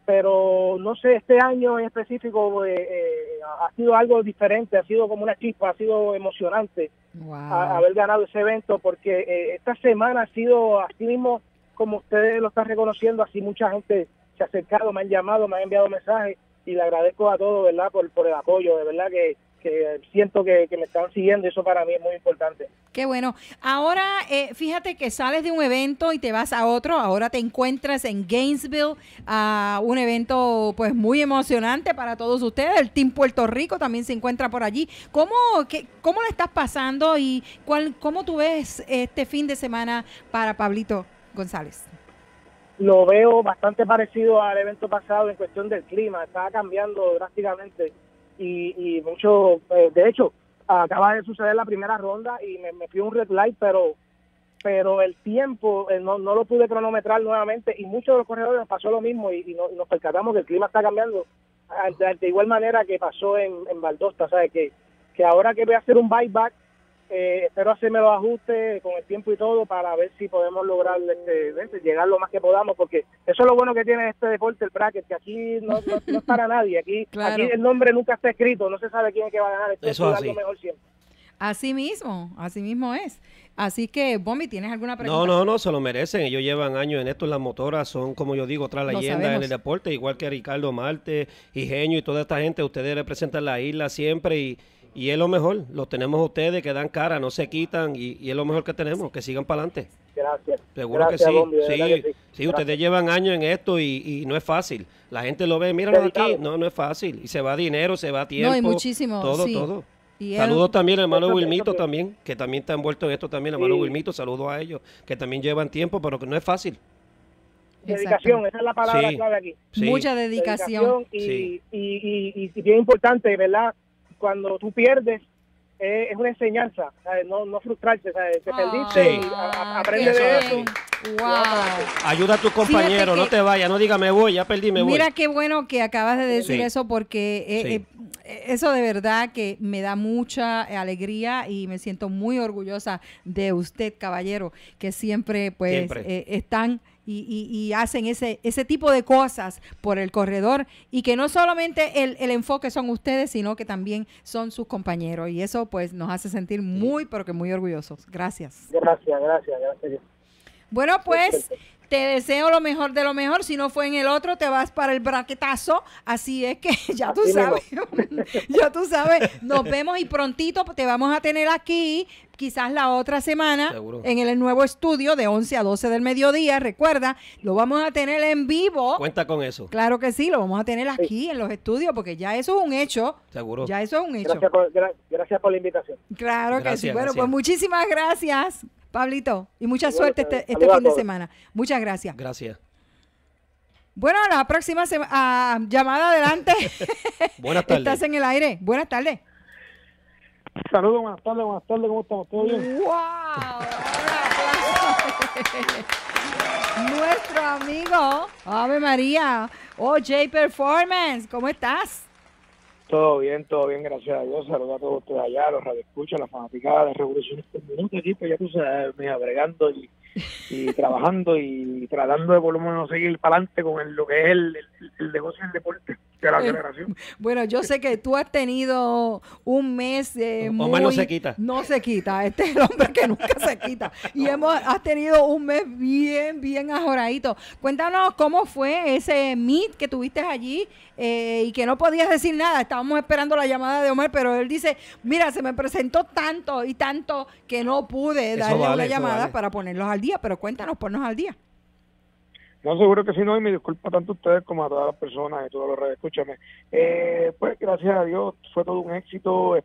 pero no sé, este año en específico ha sido algo diferente, ha sido como una chispa, ha sido emocionante. Wow. Haber ganado ese evento, porque esta semana ha sido así mismo, como ustedes lo están reconociendo, así mucha gente se ha acercado, me han llamado, me han enviado mensajes y le agradezco a todos, ¿verdad?, por el apoyo, de verdad que siento que me están siguiendo, eso para mí es muy importante. Qué bueno. Ahora, fíjate que sales de un evento y te vas a otro, ahora te encuentras en Gainesville, un evento pues muy emocionante para todos ustedes, el Team Puerto Rico también se encuentra por allí. ¿Cómo le estás pasando y cómo tú ves este fin de semana para Pablito González? Lo veo bastante parecido al evento pasado en cuestión del clima, está cambiando drásticamente. Y mucho, de hecho, acaba de suceder la primera ronda y me fui un red light, pero pero el tiempo no lo pude cronometrar nuevamente, y muchos de los corredores nos pasó lo mismo, y nos percatamos que el clima está cambiando de igual manera que pasó en Valdosta, ¿sabes? Que ahora que voy a hacer un buyback, espero hacerme los ajustes con el tiempo y todo para ver si podemos lograr llegar lo más que podamos, porque eso es lo bueno que tiene este deporte, el bracket, que aquí no es para nadie, aquí, claro, aquí el nombre nunca está escrito, no se sabe quién es que va a ganar, eso es algo mejor siempre. Así mismo es. Así que, Bombi, ¿tienes alguna pregunta? No, se lo merecen. Ellos llevan años en esto, en las motoras, son, como yo digo, otra leyenda en el deporte, igual que Ricardo Marte, Igenio y toda esta gente. Ustedes representan la isla siempre y es lo mejor. Los tenemos ustedes, que dan cara, no se quitan, y es lo mejor que tenemos, que sigan para adelante. Gracias. Seguro que sí. Bombi, sí, ustedes llevan años en esto y no es fácil. La gente lo ve, míralo aquí, no es fácil. Y se va dinero, se va tiempo. No, y muchísimo. Todo. Saludos también al hermano Wilmito también, que también está envuelto en esto también, hermano Wilmito, saludos a ellos, que también llevan tiempo, pero que no es fácil. Dedicación, esa es la palabra clave aquí. Sí. Mucha dedicación. Y bien importante, ¿verdad? Cuando tú pierdes, es una enseñanza, ¿sabes? No frustrarse, ¿sabes? Te perdiste, aprende de eso. Wow. Ayuda a tus compañeros, no te vayas, no digas me voy, ya perdí, me voy. Mira qué bueno que acabas de decir eso, porque eso de verdad que me da mucha alegría y me siento muy orgullosa de usted, caballero, que siempre están y hacen ese tipo de cosas por el corredor, y que no solamente el enfoque son ustedes, sino que también son sus compañeros, y eso pues nos hace sentir muy, pero que muy orgullosos. Gracias. Gracias. Bueno, pues te deseo lo mejor de lo mejor. Si no fue en el otro, te vas para el braquetazo. Así es que ya tú sabes, nos vemos, y prontito te vamos a tener aquí, quizás la otra semana, seguro, en el nuevo estudio de 11 a 12 del mediodía. Recuerda, lo vamos a tener en vivo. Cuenta con eso. Claro que sí, lo vamos a tener aquí en los estudios, porque ya eso es un hecho. Seguro. Ya eso es un hecho. Gracias por la invitación. Claro que sí. Bueno, pues muchísimas gracias, Pablito, y mucha suerte este fin de semana. Muchas gracias. Gracias. Bueno, la próxima llamada, adelante. Buenas tardes. Estás en el aire. Buenas tardes. Saludos, buenas tardes. ¿Cómo estamos? ¿Todo bien? ¡Wow! Nuestro amigo, Ave María, OJ Performance, ¿cómo estás? Todo bien, gracias a Dios. Saludos a todos ustedes allá, los radioescuchas, las fanaticadas de Revoluciones por Minuto, aquí, pues ya tú sabes, me abregando y trabajando y tratando de por lo menos seguir para adelante con lo que es el negocio del deporte de la generación. Bueno, yo sé que tú has tenido un mes Omar no se quita. No se quita, este es el hombre que nunca se quita. Y has tenido un mes bien ajoradito. Cuéntanos cómo fue ese meet que tuviste allí y que no podías decir nada. Estábamos esperando la llamada de Omar, pero él dice, mira, se me presentó tanto y tanto que no pude darle una llamada para ponerlos al día, pero cuéntanos, ponnos al día. No, seguro que sí, no, y me disculpa tanto a ustedes como a todas las personas y todos los redes, escúchame. Pues gracias a Dios fue todo un éxito,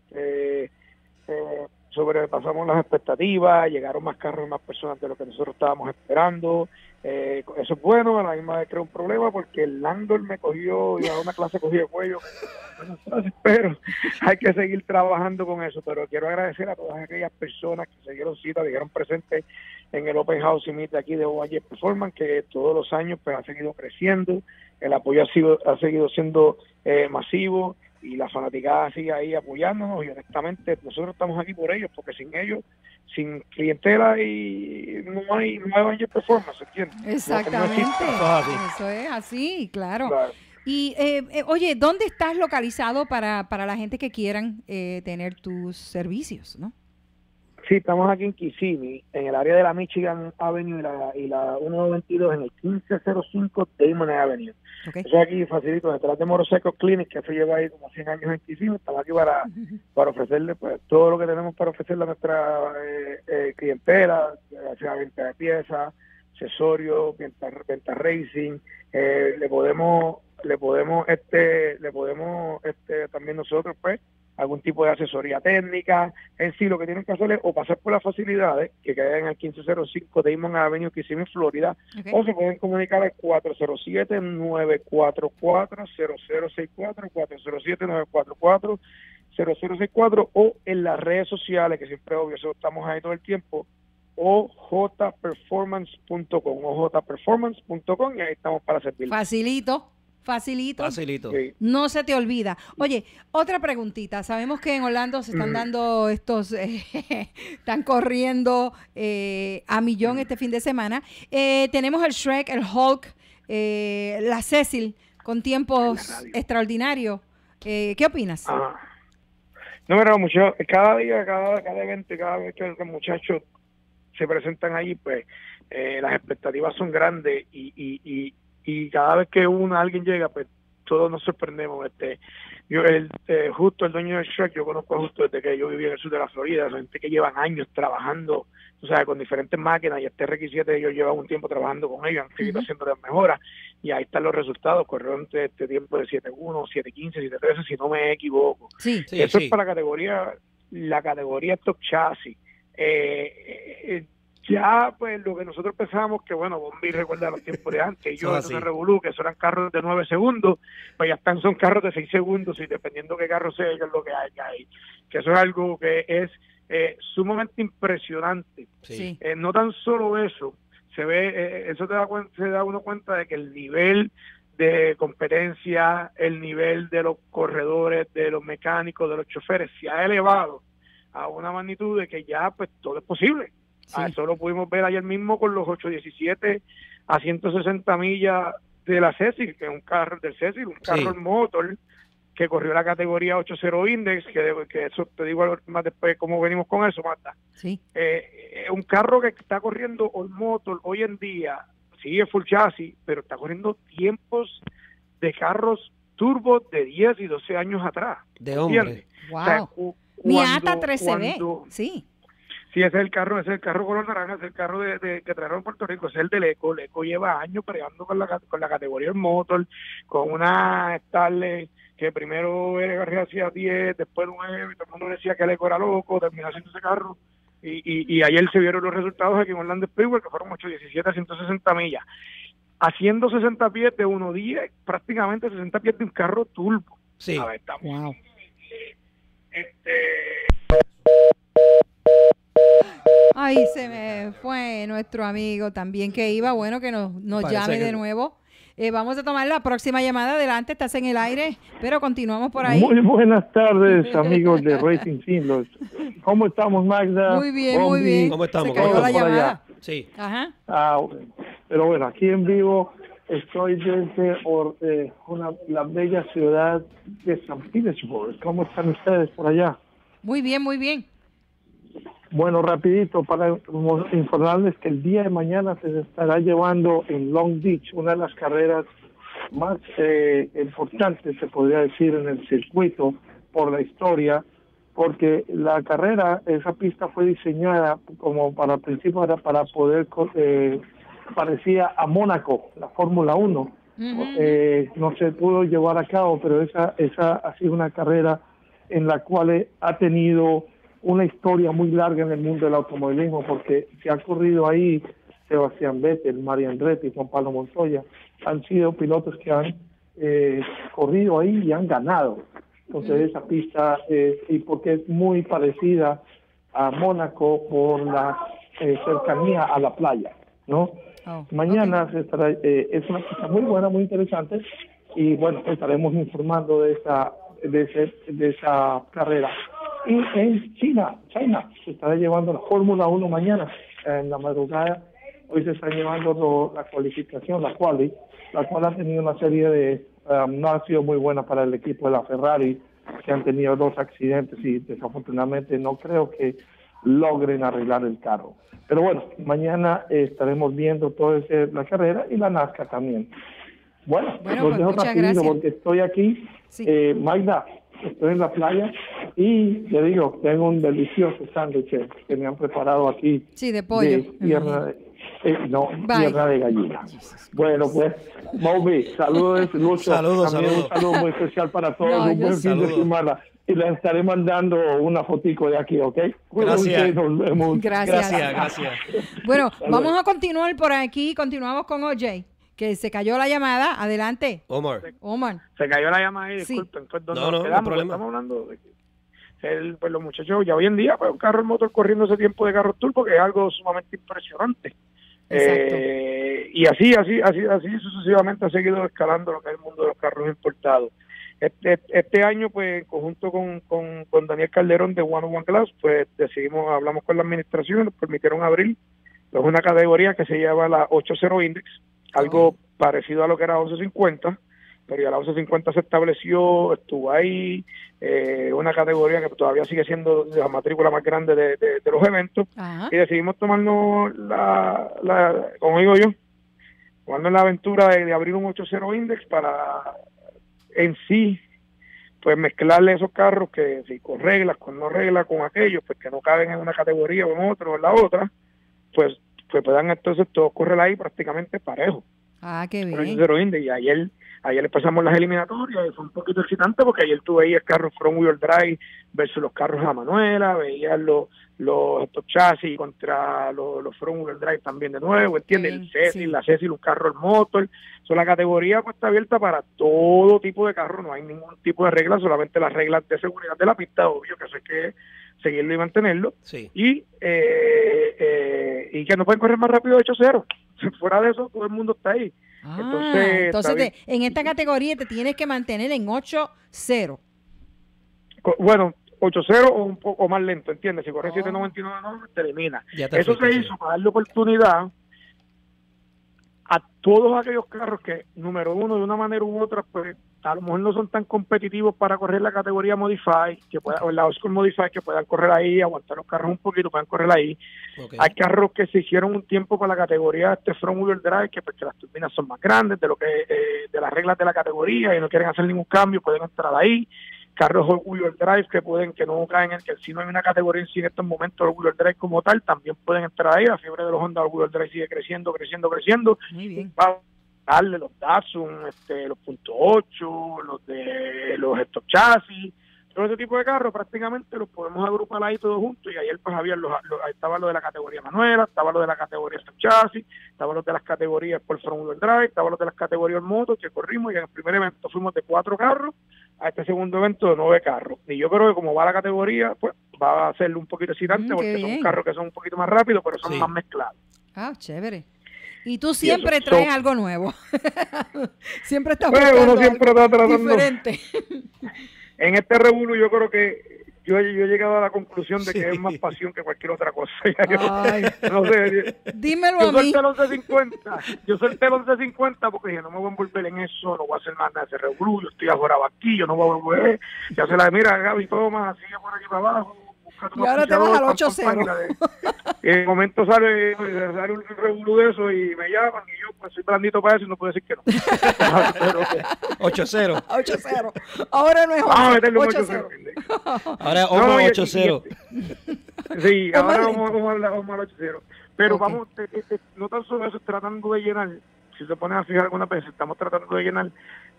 sobrepasamos las expectativas, llegaron más carros y más personas de lo que nosotros estábamos esperando, eso es bueno, a la misma vez creo un problema porque el Landor me cogió y a una clase cogí de cuello, pero hay que seguir trabajando con eso, pero quiero agradecer a todas aquellas personas que se dieron cita, llegaron presentes en el Open House y Meet aquí de OJ Performance, que todos los años pues ha seguido creciendo, el apoyo ha seguido siendo masivo, y la fanaticada sigue ahí apoyándonos, y honestamente nosotros estamos aquí por ellos, porque sin ellos, sin clientela, y no hay performance, ¿entiendes? Exactamente, eso es así, claro. Y oye, ¿dónde estás localizado para la gente que quieran tener tus servicios, no? Sí, estamos aquí en Kissimmee, en el área de la Michigan Avenue y la 122, en el 1505 Damon Avenue. Okay. Eso aquí facilito, detrás de Moroseco Clinic, que eso lleva ahí como 100 años en Kissimmee. Estamos aquí para ofrecerle pues todo lo que tenemos para ofrecerle a nuestra clientela, sea venta de piezas, accesorios, venta racing. Le podemos también nosotros pues algún tipo de asesoría técnica. En sí, lo que tienen que hacer es o pasar por las facilidades que quedan en el 1505 Damon Avenue, Kissimmee, Florida, o se pueden comunicar al 407-944-0064, 407-944-0064, o en las redes sociales, que siempre obvio, estamos ahí todo el tiempo, OJPerformance.com. OJPerformance.com, y ahí estamos para servir. Facilito. Facilito. Facilito. Sí. No se te olvida. Oye, otra preguntita. Sabemos que en Orlando se están dando estos, están corriendo a millón este fin de semana. Tenemos el Shrek, el Hulk, la Cecil, con tiempos extraordinarios. ¿Qué opinas? Ah. No, pero muchachos, cada día, cada evento, cada vez que los muchachos se presentan allí, pues las expectativas son grandes y cada vez que alguien llega, pues todos nos sorprendemos. Justo el dueño del Shrek, yo conozco a Justo desde que yo vivía en el sur de la Florida. Son gente que llevan años trabajando, o sea, con diferentes máquinas, y este RX7 ellos llevan un tiempo trabajando con ellos, han seguido haciendo las mejoras, y ahí están los resultados. Corrieron este tiempo de 7.1, 7.15, 7.13, si no me equivoco. Sí, sí, eso sí. Es para la categoría estos chasis. Ya, pues, lo que nosotros pensábamos que, bueno, Bombi recuerda los tiempos de antes, yo en el Revolú, que eran carros de 9 segundos, pues ya son carros de 6 segundos, y dependiendo qué carro sea, es lo que hay ahí. Que eso es algo que es sumamente impresionante. Sí. No tan solo eso, se ve, eso se da uno cuenta de que el nivel de competencia, el nivel de los corredores, de los mecánicos, de los choferes, se ha elevado a una magnitud de que ya, pues, todo es posible. Sí. Ah, eso lo pudimos ver ayer mismo con los 817 a 160 millas de la Cecil, que es un carro del Cecil, un carro en motor que corrió la categoría 80 Index, que eso te digo más después cómo venimos con eso, Marta. Sí. Un carro que está corriendo all motor hoy en día, sí es full chasis, pero está corriendo tiempos de carros turbo de 10 y 12 años atrás. De hombre. Wow. O sea, Miata 13B, sí. Sí, ese es el carro color naranja, es el carro que trajeron a Puerto Rico, es el del Eco. El Eco lleva años peleando con la categoría del motor, con una Starlet que primero era hacia 10, después 9, y todo el mundo decía que el Eco era loco, terminó haciendo ese carro. Y ayer se vieron los resultados aquí en Orlando Speedway, que fueron 817 a 160 millas, haciendo 60 pies de 1.10, prácticamente 60 pies de un carro turbo. Sí. A ver, estamos. Wow. Ay, se me fue nuestro amigo también que iba. Bueno, que nos llame de nuevo. Vamos a tomar la próxima llamada. Adelante, estás en el aire, pero continuamos por ahí. Muy buenas tardes, amigos de Racing Silos. ¿Cómo estamos, Magda? Muy bien, Bombi, muy bien. ¿Cómo estamos? Se cayó la llamada. Sí. Ajá. Pero bueno, aquí en vivo estoy desde la bella ciudad de San Petersburg. ¿Cómo están ustedes por allá? Muy bien, muy bien. Bueno, rapidito, para informarles que el día de mañana se estará llevando en Long Beach una de las carreras más importantes, se podría decir, en el circuito por la historia, porque la carrera, esa pista fue diseñada como para principio, era para poder, parecía a Mónaco, la Fórmula 1. No se pudo llevar a cabo, pero esa ha sido una carrera en la cual ha tenido una historia muy larga en el mundo del automovilismo, porque se ha corrido ahí Sebastián Vettel, Mario Andretti, Juan Pablo Montoya, han sido pilotos que han corrido ahí y han ganado. Entonces esa pista, y porque es muy parecida a Mónaco por la cercanía a la playa, ¿no? Oh, mañana okay. Es una pista muy buena, muy interesante, y bueno, estaremos informando de esa carrera. Y en China, se estará llevando la Fórmula 1 mañana, en la madrugada. Hoy se está llevando la cualificación, la cual ha tenido una serie de... no ha sido muy buena para el equipo de la Ferrari, que han tenido 2 accidentes y desafortunadamente no creo que logren arreglar el carro. Pero bueno, mañana estaremos viendo toda la carrera y la NASCAR también. Bueno los pues dejo rapidito gracias. Porque estoy aquí. Sí. Magda, estoy en la playa y te digo, tengo un delicioso sándwich que me han preparado aquí. Sí, de pollo. De pierna pierna de gallina. Bueno, pues, Moby, saludos, Lucho. Saludos. Un saludo muy especial para todos. Un buen fin de semana. Y les estaré mandando una fotico de aquí, ¿ok? Gracias. Nos vemos. Gracias. Bueno, vamos a continuar por aquí. Continuamos con OJ. Que se cayó la llamada. Adelante. Omar. Se cayó la llamada ahí, disculpen. Sí. No, no, no hay problema. Estamos hablando de ser, pues, los muchachos ya hoy en día, pues, un carro al motor corriendo ese tiempo de carros turbo, que es algo sumamente impresionante. Y así sucesivamente ha seguido escalando lo que es el mundo de los carros importados. Este año, pues, en conjunto con Daniel Calderón de 101 Class, pues decidimos, hablamos con la administración, nos permitieron abrir, pues, una categoría que se llama la 80 Index, algo parecido a lo que era 1150, pero ya la 1150 se estableció, estuvo ahí, una categoría que todavía sigue siendo la matrícula más grande de los eventos. Ajá. Y decidimos tomarnos la como digo yo, tomarnos la aventura de abrir un 80 Index para en sí, pues, mezclarle esos carros que si con reglas, con no reglas, con aquellos, pues, que no caben en una categoría o en otra o en la otra, pues puedan entonces todos correr ahí prácticamente parejo. Ah, qué bien. Y ayer pasamos las eliminatorias, y fue un poquito excitante porque ayer tú veías carros front wheel drive versus los carros a manuela, veías estos chasis contra los front wheel drive también de nuevo, ¿entiendes? Sí, el Cecil, sí. La Cecil, un carro al motor. So, la categoría, pues, está abierta para todo tipo de carro, no hay ningún tipo de regla, solamente las reglas de seguridad de la pista, obvio, que eso hay que seguirlo y mantenerlo. Sí. Y que no pueden correr más rápido de 8-0. Fuera de eso, todo el mundo está ahí. Ah, entonces en esta categoría te tienes que mantener en 8-0. Bueno, 8-0 o un poco más lento, ¿entiendes? Si corres 7.99 no, te elimina. Eso se hizo para darle oportunidad a todos aquellos carros que, número uno, de una manera u otra, pues, a lo mejor no son tan competitivos para correr la categoría Modify, que pueda, o la Oscar Modify, que puedan correr ahí, aguantar los carros un poquito, puedan correr ahí. Okay. Hay carros que se hicieron un tiempo con la categoría front wheel drive, que, pues, que las turbinas son más grandes de lo que de las reglas de la categoría y no quieren hacer ningún cambio, pueden entrar ahí. Carros all-wheel drive que no caen en que si no hay una categoría en sí en estos momentos all-wheel drive como tal, también pueden entrar ahí. La fiebre de los Honda all-wheel drive sigue creciendo. Muy bien. Starlet, los Datsun, los .8, los estos chasis, todo ese tipo de carros prácticamente los podemos agrupar ahí todos juntos. Y ayer, pues, había estaba lo de la categoría manuela, estaba lo de la categoría estos chasis, estaba lo de las categorías por front wheel drive, estaba lo de las categorías motos que corrimos, y en el primer evento fuimos de 4 carros a este segundo evento de 9 carros. Y yo creo que como va la categoría, pues va a ser un poquito excitante, porque son carros que son un poquito más rápidos, pero son más mezclados. Ah, chévere. Y tú siempre traes algo nuevo. Siempre estás buscando diferente. En este revuelo yo creo que yo he llegado a la conclusión de que es más pasión que cualquier otra cosa. No sé, dímelo a mí. Yo solté el 1150 porque dije, no me voy a envolver en eso, no voy a hacer más nada de ese revuelo, yo estoy ahora aquí, yo no voy a volver. Ya se la mira, Gaby, toma, sigue por aquí para abajo. Y ahora te vas al 8-0. En el momento sale un revolú de eso y me llaman, y yo, pues, soy blandito para eso y no puedo decir que no. 8-0. 8-0. Ahora no es 8-0. Ahora vamos a 8-0. Sí, ahora vamos al 8-0. Pero vamos, no tan solo eso, tratando de llenar, si te pones a fijar alguna vez, estamos tratando de llenar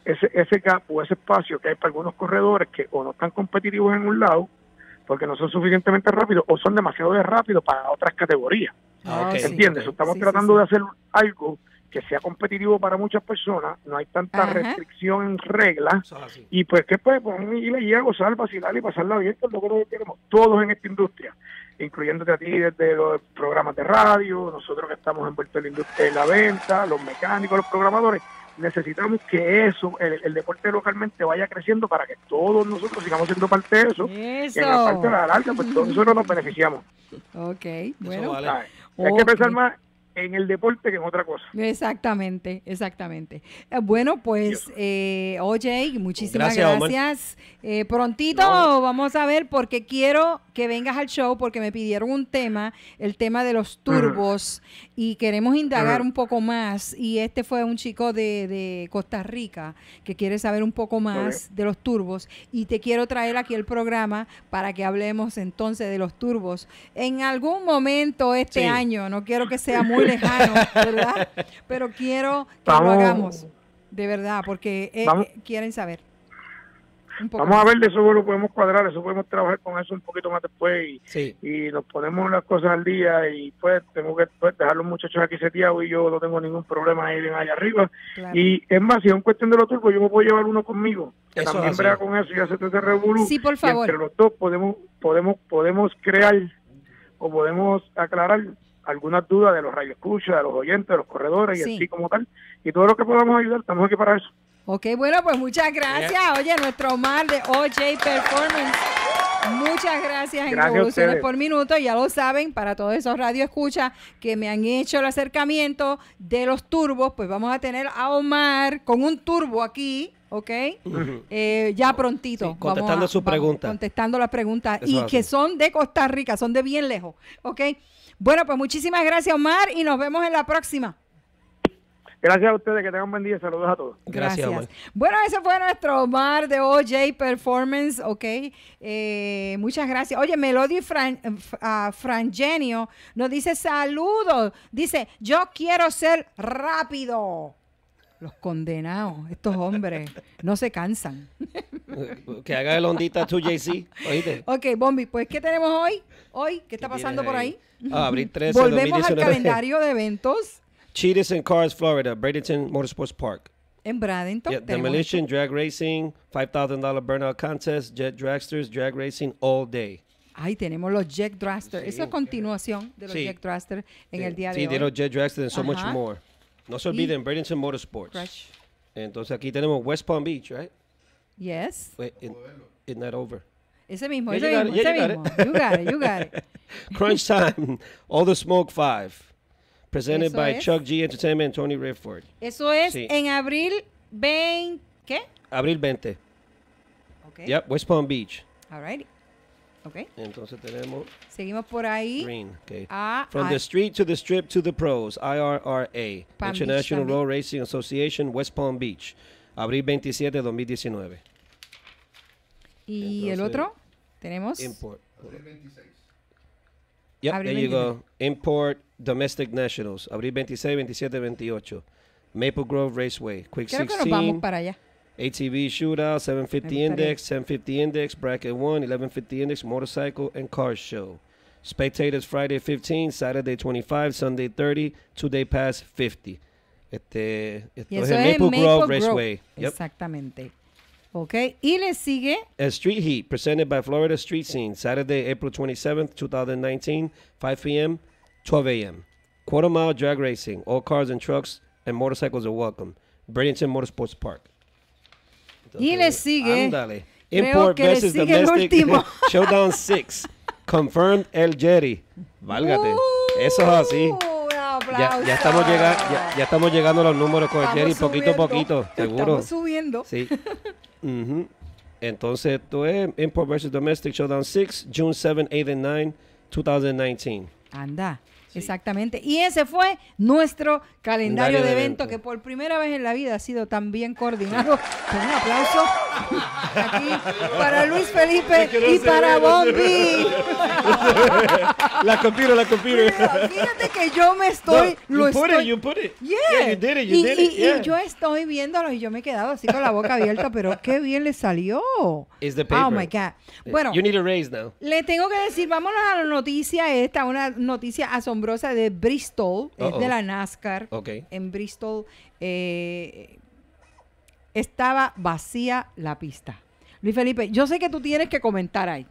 ese gap o ese espacio que hay para algunos corredores que o no están competitivos en un lado, porque no son suficientemente rápidos o son demasiado rápidos para otras categorías. ¿Entiendes? Sí, estamos tratando de hacer algo que sea competitivo para muchas personas, no hay tanta restricción en reglas, y pues que pueden ir a gozar, vacilar y pasarla bien, que es lo que queremos todos en esta industria, incluyéndote a ti desde los programas de radio, nosotros que estamos envueltos en la industria de la venta, los mecánicos, los programadores. Necesitamos que eso, el deporte localmente vaya creciendo para que todos nosotros sigamos siendo parte de eso. Y en la parte de la larga, pues todos nosotros nos beneficiamos. Ok, bueno. Vale. Hay que pensar más en el deporte que en otra cosa. Exactamente. Bueno, pues, OJ, muchísimas gracias. Prontito vamos a ver, porque quiero que vengas al show, porque me pidieron un tema, el tema de los turbos, y queremos indagar un poco más. Y este fue un chico de Costa Rica que quiere saber un poco más de los turbos, y te quiero traer aquí el programa para que hablemos entonces de los turbos. En algún momento este año, no quiero que sea muy lejano, ¿verdad? Pero quiero que lo hagamos, de verdad, porque quieren saber. Vamos a ver, de eso lo podemos cuadrar, eso podemos trabajar con eso un poquito más después y, sí, y nos ponemos unas cosas al día y pues tengo que dejar los muchachos aquí seteados y yo no tengo ningún problema ahí, allá arriba. Claro. Y es más, si es cuestión de los turbos, yo me puedo llevar uno conmigo, que eso también brega con eso y hace ese revolú. Sí, por favor. Entre los dos podemos crear o podemos aclarar algunas dudas de los radioescuchas, de los oyentes, de los corredores, sí, y así como tal. Y todo lo que podamos ayudar, estamos aquí para eso. Ok, bueno, pues muchas gracias. Yeah. Oye, nuestro Omar de OJ Performance. Muchas gracias en Revoluciones por Minuto. Ya lo saben, para todos esos radioescuchas que me han hecho el acercamiento de los turbos, pues vamos a tener a Omar con un turbo aquí, ¿ok? Uh-huh. Ya prontito. Sí, contestando sus preguntas. Contestando las preguntas. Eso y hace. Que son de Costa Rica, son de bien lejos, ¿ok? Bueno, pues muchísimas gracias, Omar, y nos vemos en la próxima. Gracias a ustedes, que tengan buen día. Saludos a todos. Gracias, Omar. Bueno, ese fue nuestro Omar de OJ Performance, ok. Muchas gracias. Oye, Melody Frangenio nos dice saludos. Dice, yo quiero ser rápido. Los condenados, estos hombres, no se cansan. Que haga el ondita 2JZ, oíste. Ok, Bombi, pues, ¿qué tenemos hoy? Hoy, ¿qué está pasando por ahí? Ah, abril 13, volvemos 2019. Al calendario de eventos. Cheetahs and Cars, Florida, Bradenton Motorsports Park. En Bradenton. Yeah, demolition, drag racing, $5,000 burnout contest, jet dragsters, drag racing all day. Ahí tenemos los jet dragsters. Sí. Esa es continuación de los jet dragsters en el día de hoy. Sí, de los jet dragsters and so much more. No se olviden, Bradenton Motorsports. Crash. Entonces aquí tenemos West Palm Beach, right? Yes. Wait, it's not over. Ese mismo, ese mismo, ese mismo. You got it, you got it. Crunch time, all the smoke 5. Presented by Chuck G Entertainment and Tony Redford. Eso es en abril 20. ¿Qué? Abril 20. Okay. Yep, West Palm Beach. All right. Okay. Entonces tenemos. Seguimos por ahí. Green. Okay. From the street to the strip to the pros. IRRA. Palm International Road Racing Association, West Palm Beach. Abril 27, 2019. ¿Y entonces, el otro? Tenemos. Import. Abril 26. Yep, abril there you go. Import Domestic Nationals, abril 26, 27, 28. Maple Grove Raceway, Quick 16. Creo que nos vamos para allá. ATV Shootout, 750 Index, 750 Index, Bracket 1, 1150 Index, Motorcycle and Car Show. Spectators Friday 15, Saturday 25, Sunday 30, 2-day pass 50. Esto es Maple Grove Raceway. Yep. Exactamente. Okay, y le sigue. A Street Heat, presented by Florida Street Scene, Saturday, April 27th, 2019, 5 p.m., 12 a.m. Quarter mile drag racing. All cars and trucks and motorcycles are welcome. Bradenton Motorsports Park. Entonces, y le sigue. Ándale. Import versus domestic. Showdown 6. Confirmed El Jerry. Válgate. Eso es así. Ya estamos llegando a los números con estamos el Jerry subiendo, poquito a poquito, seguro. Estamos subiendo. Sí. Uh-huh. Entonces, esto es Import versus Domestic Showdown 6, June 7, 8, and 9, 2019. Anda, exactamente. Y ese fue nuestro calendario de eventos que por primera vez en la vida ha sido tan bien coordinado. Con un aplauso aquí para Luis Felipe y para Bombi. La computer. Fíjate que yo me estoy... You put it. Yeah, you did it. Y yo estoy viéndolo y yo me he quedado así con la boca abierta, pero qué bien le salió. It's the paper. Oh, my God. Bueno, you need a raise now. Le tengo que decir, vámonos a la noticia esta, una noticia asombrosa de Bristol, es de la NASCAR. Okay. En Bristol estaba vacía la pista. Luis Felipe, yo sé que tú tienes que comentar ahí.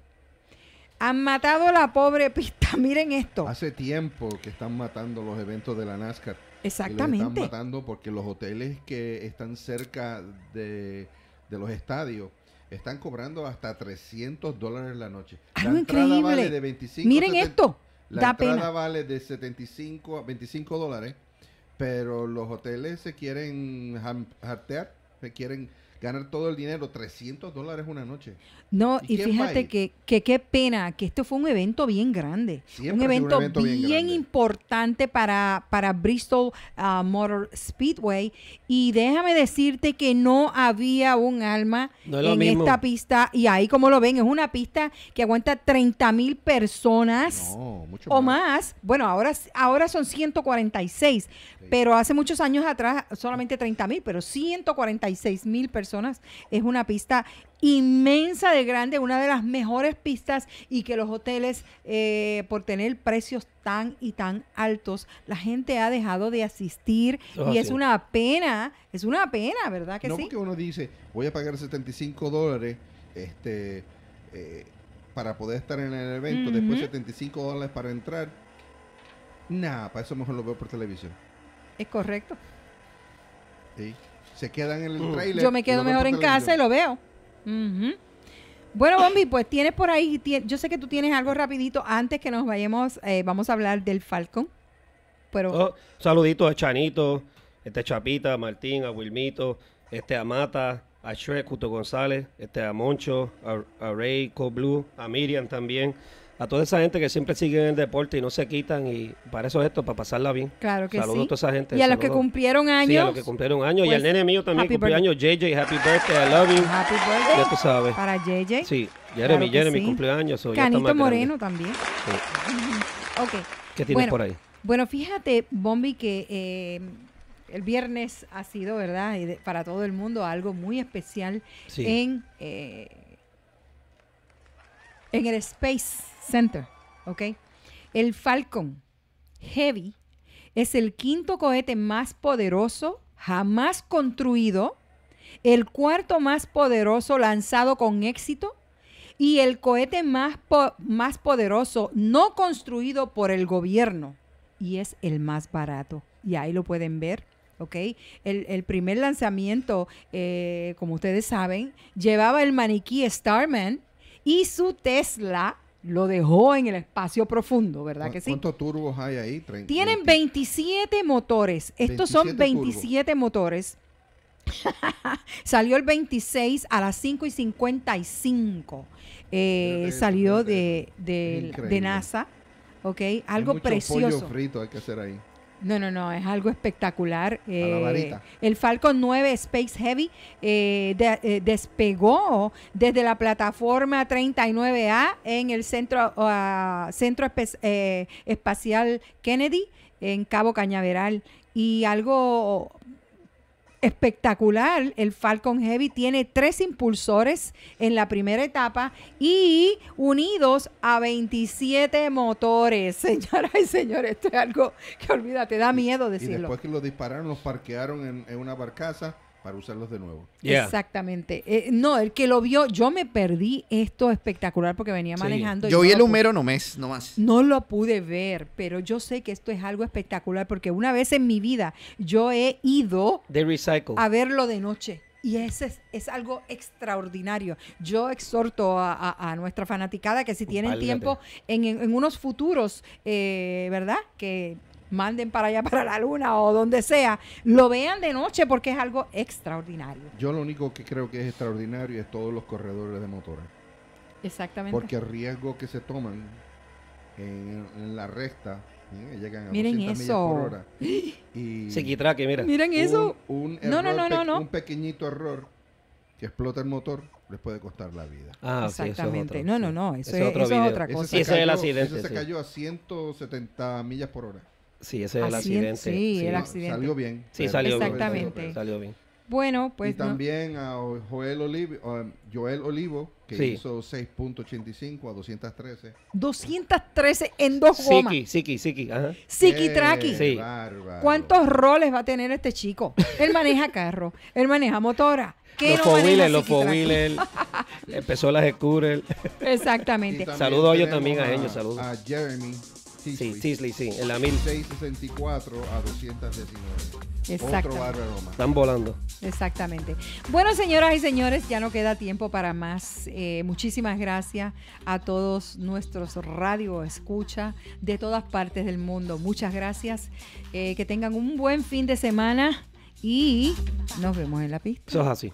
Han matado la pobre pista. Miren esto. Hace tiempo que están matando los eventos de la NASCAR. Exactamente. Los están matando porque los hoteles que están cerca de los estadios están cobrando hasta $300 la noche. Algo la entrada increíble. Vale de 25, miren 70, esto. La da entrada pena. Vale de $75 a $25, pero los hoteles se quieren jartear, se quieren ganar todo el dinero, $300 una noche. No, y fíjate que qué pena, que esto fue un evento bien grande. Un evento bien importante para Bristol Motor Speedway. Y déjame decirte que no había un alma en esta pista. Y ahí, como lo ven, es una pista que aguanta 30,000 personas o más. Bueno, ahora son 146, pero hace muchos años atrás solamente 30,000, pero 146,000 personas. personas. Es una pista inmensa de grande, una de las mejores pistas, y que los hoteles, por tener precios tan y tan altos, la gente ha dejado de asistir. Oh, y sí. Es una pena, ¿verdad que no, sí? No, porque uno dice, voy a pagar $75 para poder estar en el evento, después $75 para entrar. Nada, para eso mejor lo veo por televisión. Es correcto. Sí. Se quedan en el trailer. Yo me quedo mejor en casa y lo veo. Bueno, Bombi, pues tienes por ahí, yo sé que tú tienes algo rapidito antes que nos vayamos, vamos a hablar del Falcon. Pero... Oh, saluditos a Chanito, Chapita, a Martín, a Wilmito, a Mata, a Shrek, Cuto González, a Moncho, a Ray, Coblue, a Miriam también. A toda esa gente que siempre sigue el deporte y no se quitan, y para eso es esto, para pasarla bien. Claro que saludos a toda esa gente. Y a los que cumplieron años. Sí, a los que cumplieron años. Pues, y al nene mío también cumplió años, JJ, happy birthday, I love you. Happy birthday. Ya tú sabes. Para JJ. Sí, Jeremy, claro, Jeremy cumplió años. Canito Moreno grande también. Sí. Okay. ¿Qué tienes por ahí? Bueno, fíjate, Bombi, que el viernes ha sido, ¿verdad? Para todo el mundo algo muy especial en el Space Center, ¿ok? El Falcon Heavy es el quinto cohete más poderoso jamás construido, el cuarto más poderoso lanzado con éxito y el cohete más poderoso no construido por el gobierno, y es el más barato. Y ahí lo pueden ver. Okay. El primer lanzamiento, como ustedes saben, llevaba el maniquí Starman y su Tesla lo dejó en el espacio profundo, ¿verdad que sí? ¿Cuántos turbos hay ahí? Tienen 27 motores. Estos 27 motores. Salió el 26 a las 5:55. Salió de NASA. Okay. Algo hay mucho precioso. Pollo frito hay que hacer ahí. No, no, no, es algo espectacular. El Falcon 9 Space Heavy despegó desde la plataforma 39A en el Centro Espacial Kennedy en Cabo Cañaveral. Y algo espectacular, el Falcon Heavy tiene 3 impulsores en la primera etapa y unidos a 27 motores. Señoras y señores, esto es algo que, olvídate, da miedo decirlo. Y después que los dispararon, los parquearon en una barcaza para usarlos de nuevo. Yeah. Exactamente. No, el que lo vio, yo me perdí esto espectacular porque venía manejando. Yo vi el humero nomás. No lo pude ver, pero yo sé que esto es algo espectacular porque una vez en mi vida yo he ido a verlo de noche. Y es algo extraordinario. Yo exhorto a nuestra fanaticada que si tienen tiempo en unos futuros, ¿verdad?, que manden para allá, para la luna o donde sea, lo vean de noche porque es algo extraordinario. Yo lo único que creo que es extraordinario es todos los corredores de motores. Exactamente. Porque el riesgo que se toman en la recta, llegan a 200 millas por hora. Y se quitraque, mira. Miren eso. Un pequeñito error que explota el motor les puede costar la vida. Ah, exactamente. Sí, eso es otro, eso es otra cosa. Ese es el accidente. Ese se cayó a 170 millas por hora. Sí, ese es el accidente. Sí, el accidente. Salió bien. Sí, salió bien. Exactamente. Salió bien. Bueno, pues. Y también a Joel Olivo, que hizo 6.85 a 213. 213 en 2 gomas. Siki Traki. Sí. ¿Cuántos roles va a tener este chico? Él maneja carro, él maneja motora. Los four-wheelers, empezó las scooters. Exactamente. Saludos a ellos también, a ellos. Saludos. A Jeremy. Sisley, sí, en la 1664 a 219. Exacto. Otro barrio más. Están volando. Exactamente. Bueno, señoras y señores, ya no queda tiempo para más. Muchísimas gracias a todos nuestros radioescucha de todas partes del mundo. Muchas gracias. Que tengan un buen fin de semana y nos vemos en la pista. Eso es así.